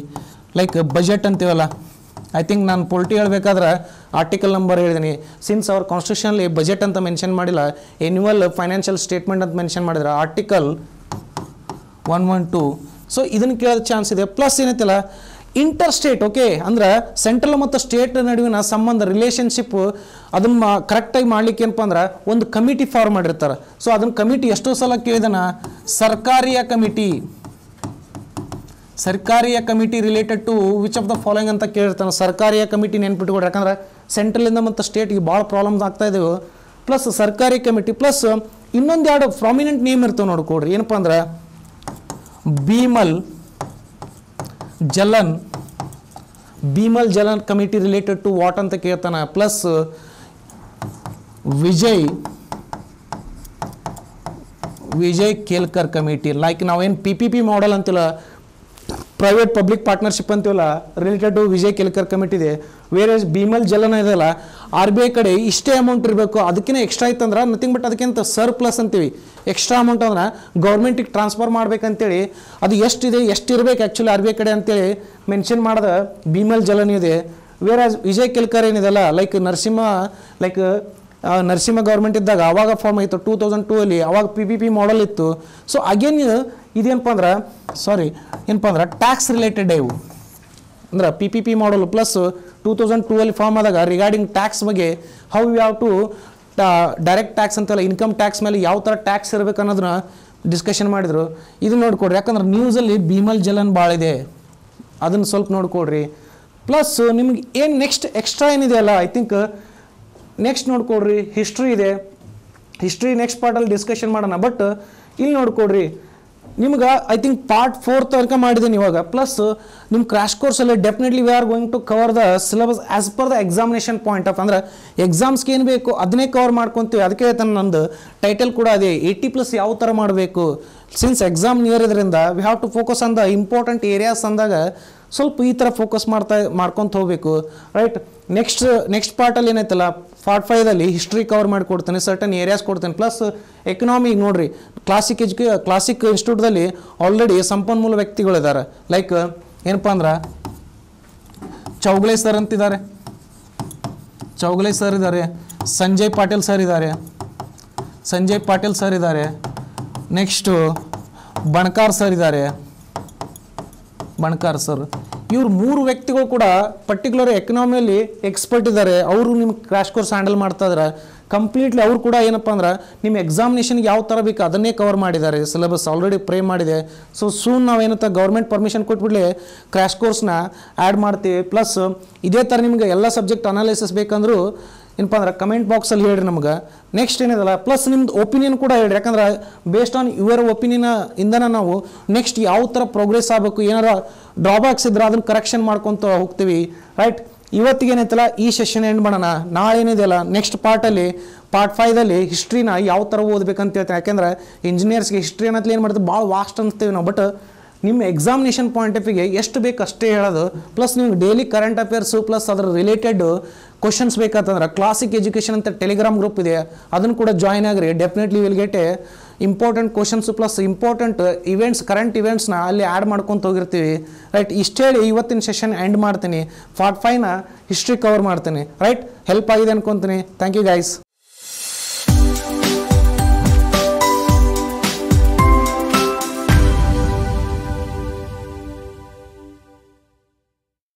ಲೈಕ್ ಬಜೆಟ್ ಅಂತೀವಲ್ಲ ಐ ಥಿಂಕ್ ನಾನು ಪಾಲಿಟಿ ಹೇಳಬೇಕಾದ್ರೆ ಆರ್ಟಿಕಲ್ ನಂಬರ್ ಹೇಳಿದನಿ ಸಿನ್ಸ್ ಅವರ್ ಕಾನ್ಸ್ಟಿಟ್ಯೂಷನ್ ಅಲ್ಲಿ ಬಜೆಟ್ ಅಂತ ಮೆನ್ಷನ್ ಮಾಡಿಲ್ಲ ಆನ್ಯುವಲ್ ಫೈನಾನ್ಷಿಯಲ್ ಸ್ಟೇಟ್ಮೆಂಟ್ ಅಂತ ಮೆನ್ಷನ್ ಮಾಡಿದ್ರು ಆರ್ಟಿಕಲ್ 112 ಸೋ ಇದನ್ನ ಕೇಳೋ ಚಾನ್ಸ್ ಇದೆ ಪ್ಲಸ್ ಏನಿದೆಯಲ್ಲ इंटर स्टेट ओके अंदर सेंट्रल मत स्टेट नडुविन संबंध रिलेशनशिप अदन्न करेक्ट आगि माडलिक्के एनप्पा अंद्रे ओंदु कमिटी फॉर्म माडिर्तारे सो अदन्न कमिटी एष्टो सल केळिदन सरकारीय committee related to which of the following अंत केळिर्ताने सरकारीय कमिटी नेनपिट्कोळ्ळि याकंद्रे सेंट्रल इंद मत स्टेट गे बहळ प्रॉब्लम्स आगता इदावे प्लस सरकारी कमिटी प्लस इन्नोंदु याडो प्रॉमिनेंट नेम इर्ताव नोडिकोळ्ळि एनप्पा अंद्रे Bimal Jalan committee related to what अंत केळ्ताने plus Vijay Kelkar committee like नाव एन PPP मॉडल अंतिला प्राइवेट पब्लिक पार्टनरशिप अंतिला related to Vijay Kelkar committee दे वेरेज बीमल जलन ಇದಲ್ಲ RBI ಕಡೆ ಇಷ್ಟೇ ಅಮೌಂಟ್ ಇರಬೇಕು ಅದಕ್ಕಿನ ಎಕ್ಸ್ಟ್ರಾ ಇತ್ತು ಅಂದ್ರೆ ನಥಿಂಗ್ ಬಟ್ ಅದಕ್ಕಿಂತ ಸರ್ಪ್ಲಸ್ ಅಂತೀವಿ ಎಕ್ಸ್ಟ್ರಾ ಅಮೌಂಟ್ ಅಂದ್ರೆ ಗವರ್ನಮೆಂಟ್ ಗೆ ಟ್ರಾನ್ಸ್‌ಫರ್ ಮಾಡಬೇಕು ಅಂತ ಹೇಳಿ ಅದು ಎಷ್ಟು ಇದೆ ಎಷ್ಟು ಇರಬೇಕು ಆಕ್ಚುಲಿ RBI ಕಡೆ ಅಂತ ಹೇಳಿ ಮೆನ್ಷನ್ ಮಾಡಿದ बीमल ಜಲನ್ ಇದೆ ವೇರೆಜ್ ವಿಜಯ ಕೆಲ್ಕರ್ ಏನಿದೆಲ್ಲ ಲೈಕ್ ನರಸಿಂಹ ಗವರ್ನಮೆಂಟ್ ಇದ್ದಾಗ ಆವಾಗ ಫಾರ್ಮ್ ಆಯಿತು 2002 ಅಲ್ಲಿ ಆವಾಗ PPP ಮಾಡೆಲ್ ಇತ್ತು ಸೋ ಅಗೇನ್ ಇದೇನಪ್ಪ ಅಂದ್ರೆ ಸಾರಿ ಏನಪ್ಪ ಅಂದ್ರೆ ಟ್ಯಾಕ್ಸ್ ರಿಲೇಟೆಡ್ ಐವು अंदर PPP मॉडल प्लस 2012 फॉर्म आदागा रिगार्डिंग टैक्स बगे how we have to direct tax अंत इनकम टैक्स मेले याव तर टैक्स इरबेकु अन्नोदन्न डिस्कशन माडिद्रु इदु नोडिकोळ्ळि याकंद्रे न्यूज़ अल्लि बीमल जलन बाळि इदे अदन्न स्वल्प नोडिकोळ्ळि प्लस निमगे एनु नेक्स्ट एक्स्ट्रा एनु इदेयल्ल आई थिंक नेक्स्ट नोडिकोळ्ळि हिस्ट्री इदे हिस्ट्री नेक्स्ट पार्ट अल्लि डिस्कशन माडोण बट इल्लि नोडिकोळ्ळि निम्ग ई थिंक पार्ट 4 तनक माडिदेने इवाग प्लस निम्म क्रैश कोर्स अल्लि definitely we are going to cover the syllabus as per the examination point of अंद्रे एग्जाम्स के एनु बेकु अदन्ने कवर माड्कोंतीವಿ ಅದಕ್ಕೆ ಹೇಳ್ತಾನೆ ನಂದು ಟೈಟಲ್ ಕೂಡ ಅದೇ 80+ ಯಾವ ತರ ಮಾಡಬೇಕು ಸಿನ್ಸ್ एग्जाम ನಿಯರ್ ಇದರಿಂದ we have to focus on the important areas ಅಂದಾಗ ಸ್ವಲ್ಪ ಈ ತರ ಫೋಕಸ್ ಮಾಡ್ಕೊಂತ ಹೋಗಬೇಕು ರೈಟ್ ನೆಕ್ಸ್ಟ್ ಪಾರ್ಟ್ ಅಲ್ಲಿ ಏನೈತಲ್ಲ पार्ट 5 ಅಲ್ಲಿ ಹಿಸ್ಟರಿ ಕವರ್ ಮಾಡಿ ಕೊಡ್ತಾನೆ ಸರ್ಟನ್ ಏರಿಯಾಸ್ ಕೊಡ್ತಾನೆ ಪ್ಲಸ್ ಎಕನಾಮಿ ನೋಡ್ರಿ ಕ್ಲಾಸಿಕ್ ಇನ್ಸ್ಟಿಟ್ಯೂಟ್ ಅಲ್ಲಿ ಆಲ್ರೆಡಿ ಸಂಪನ್ಮೂಲ ವ್ಯಕ್ತಿಗಳು ಇದ್ದಾರೆ ಲೈಕ್ ಏನಪ್ಪ ಅಂದ್ರೆ ಚೌಗಲೆ ಸರ್ ಅಂತ ಇದ್ದಾರೆ ಸಂಜಯ್ ಪಾಟೀಲ್ ಸರ್ ಇದ್ದಾರೆ ನೆಕ್ಸ್ಟ್ ಬಣಕಾರ್ ಸರ್ ಇದ್ದಾರೆ ಬಣಕಾರ್ ಸರ್ ಇವರು ಮೂರು ವ್ಯಕ್ತಿಗಳು ಕೂಡ ಪರ್ಟಿಕ್ಯುಲರ್ ಎಕನಾಮಿಯಲ್ಲಿ ಎಕ್ಸ್ಪರ್ಟ್ ಇದ್ದಾರೆ ಅವರು ನಿಮ್ಮ ಕ್ರಾಶ್ ಕೋರ್ಸ್ ಹ್ಯಾಂಡಲ್ ಮಾಡ್ತಾ ಇದ್ದಾರೆ ಕಂಪ್ಲೀಟ್ಲಿ ಅವರು ಕೂಡ ಏನಪ್ಪ ಅಂದ್ರೆ ನಿಮ್ಮ ಎಕ್ಸಾಮಿನೇಷನ್ ಗೆ ಯಾವ ತರ ಬೇಕು ಅದನ್ನೇ ಕವರ್ ಮಾಡಿದ್ದಾರೆ ಸಿಲೆಬಸ್ ಆಲ್ರೆಡಿ ಪ್ರೇ ಮಾಡಿದೆ ಸೋ ಸೂನ್ ನಾವು ಏನಂತ ಗವರ್ನಮೆಂಟ್ ಪರ್ಮಿಷನ್ ಕೊಟ್ಬಿಡಲಿ ಕ್ರಾಶ್ ಕೋರ್ಸ್ ನ ಆಡ್ ಮಾಡ್ತೀವಿ ಪ್ಲಸ್ ಇದೇ ತರ ನಿಮಗೆ ಎಲ್ಲ ಸಬ್ಜೆಕ್ಟ್ ಅನಾಲಿಸಿಸ್ ಬೇಕಂದ್ರು ಏನಪ್ಪ ಅಂದ್ರೆ ಕಮೆಂಟ್ ಬಾಕ್ಸ್ ಅಲ್ಲಿ ಹೇಳ್ರಿ ನಮಗೆ ನೆಕ್ಸ್ಟ್ ಏನಿದೆಲ್ಲ ಪ್ಲಸ್ ನಿಮ್ಮದು ಒಪಿನಿಯನ್ ಕೂಡ ಹೇಳ್ರಿ ಯಾಕಂದ್ರೆ ಬೇಸ್ಡ್ ಆನ್ ಯುವರ್ ಒಪಿನಿಯನ್ ಇಂದನ ನಾವು ನೆಕ್ಸ್ಟ್ ಯಾವ ತರ ಪ್ರೋಗ್ರೆಸ್ ಆಗಬೇಕು ಏನಾರ ಡ್ರಾಬ್ಯಾಕ್ಸ್ ಇದ್ರೆ ಅದನ್ನ ಕರೆಕ್ಷನ್ ಮಾಡ್ಕೊಂತ ಹೋಗ್ತೀವಿ ರೈಟ್ ಇವತ್ತಿಗೆ ಏನಿದೆಲ್ಲ ಈ ಸೆಷನ್ ಎಂಡ್ ಮಾಡೋಣ ನಾಳೆ ಏನಿದೆಲ್ಲ ನೆಕ್ಸ್ಟ್ ಪಾರ್ಟ್ ಅಲ್ಲಿ ಪಾರ್ಟ್ 5 ಅಲ್ಲಿ ಹಿಸ್ಟರಿನ ಯಾವ ತರ ಓದಬೇಕು ಅಂತ ಹೇಳ್ತೀನಿ ಯಾಕಂದ್ರೆ ಇಂಜಿನಿಯರ್ಸ್ ಗೆ ಹಿಸ್ಟರಿ ಅನ್ನೋದು ಏನು ಮಾಡುತ್ತೆ ಬಹಳ ವಾಸ್ಟ್ ಅಂತೀವಿ ನಾವು ಬಟ್ ನಿಮ್ಮ ಎಕ್ಸಾಮಿನೇಷನ್ ಪಾಯಿಂಟ್ ಆಫ್ ಗೆ ಎಷ್ಟು ಬೇಕು ಅಷ್ಟೇ ಹೇಳೋದು ಪ್ಲಸ್ ನಿಮಗೆ ಡೈಲಿ ಕರೆಂಟ್ ಅಫೇರ್ಸ್ ಪ್ಲಸ್ ಅದರ ರಿಲೇಟೆಡ್ क्वेश्चन्स बेकंतंद्रे क्लासिक एजुकेशन अंत टेलीग्राम ग्रूप इदे अदन्न कूड जॉइन आग्री definitely will get a important questions plus important events current events ना अल्ली ऐड माड्कोंत होगिर्तीवी राइट इष्टे हेळि इवत्तिन सेशन एंड माड्तीनि पार्ट 5 ना हिस्ट्री कवर माड्तीनि राइट हेल्प आगिदे अंद्कोंतीनि थैंक यू गाइस।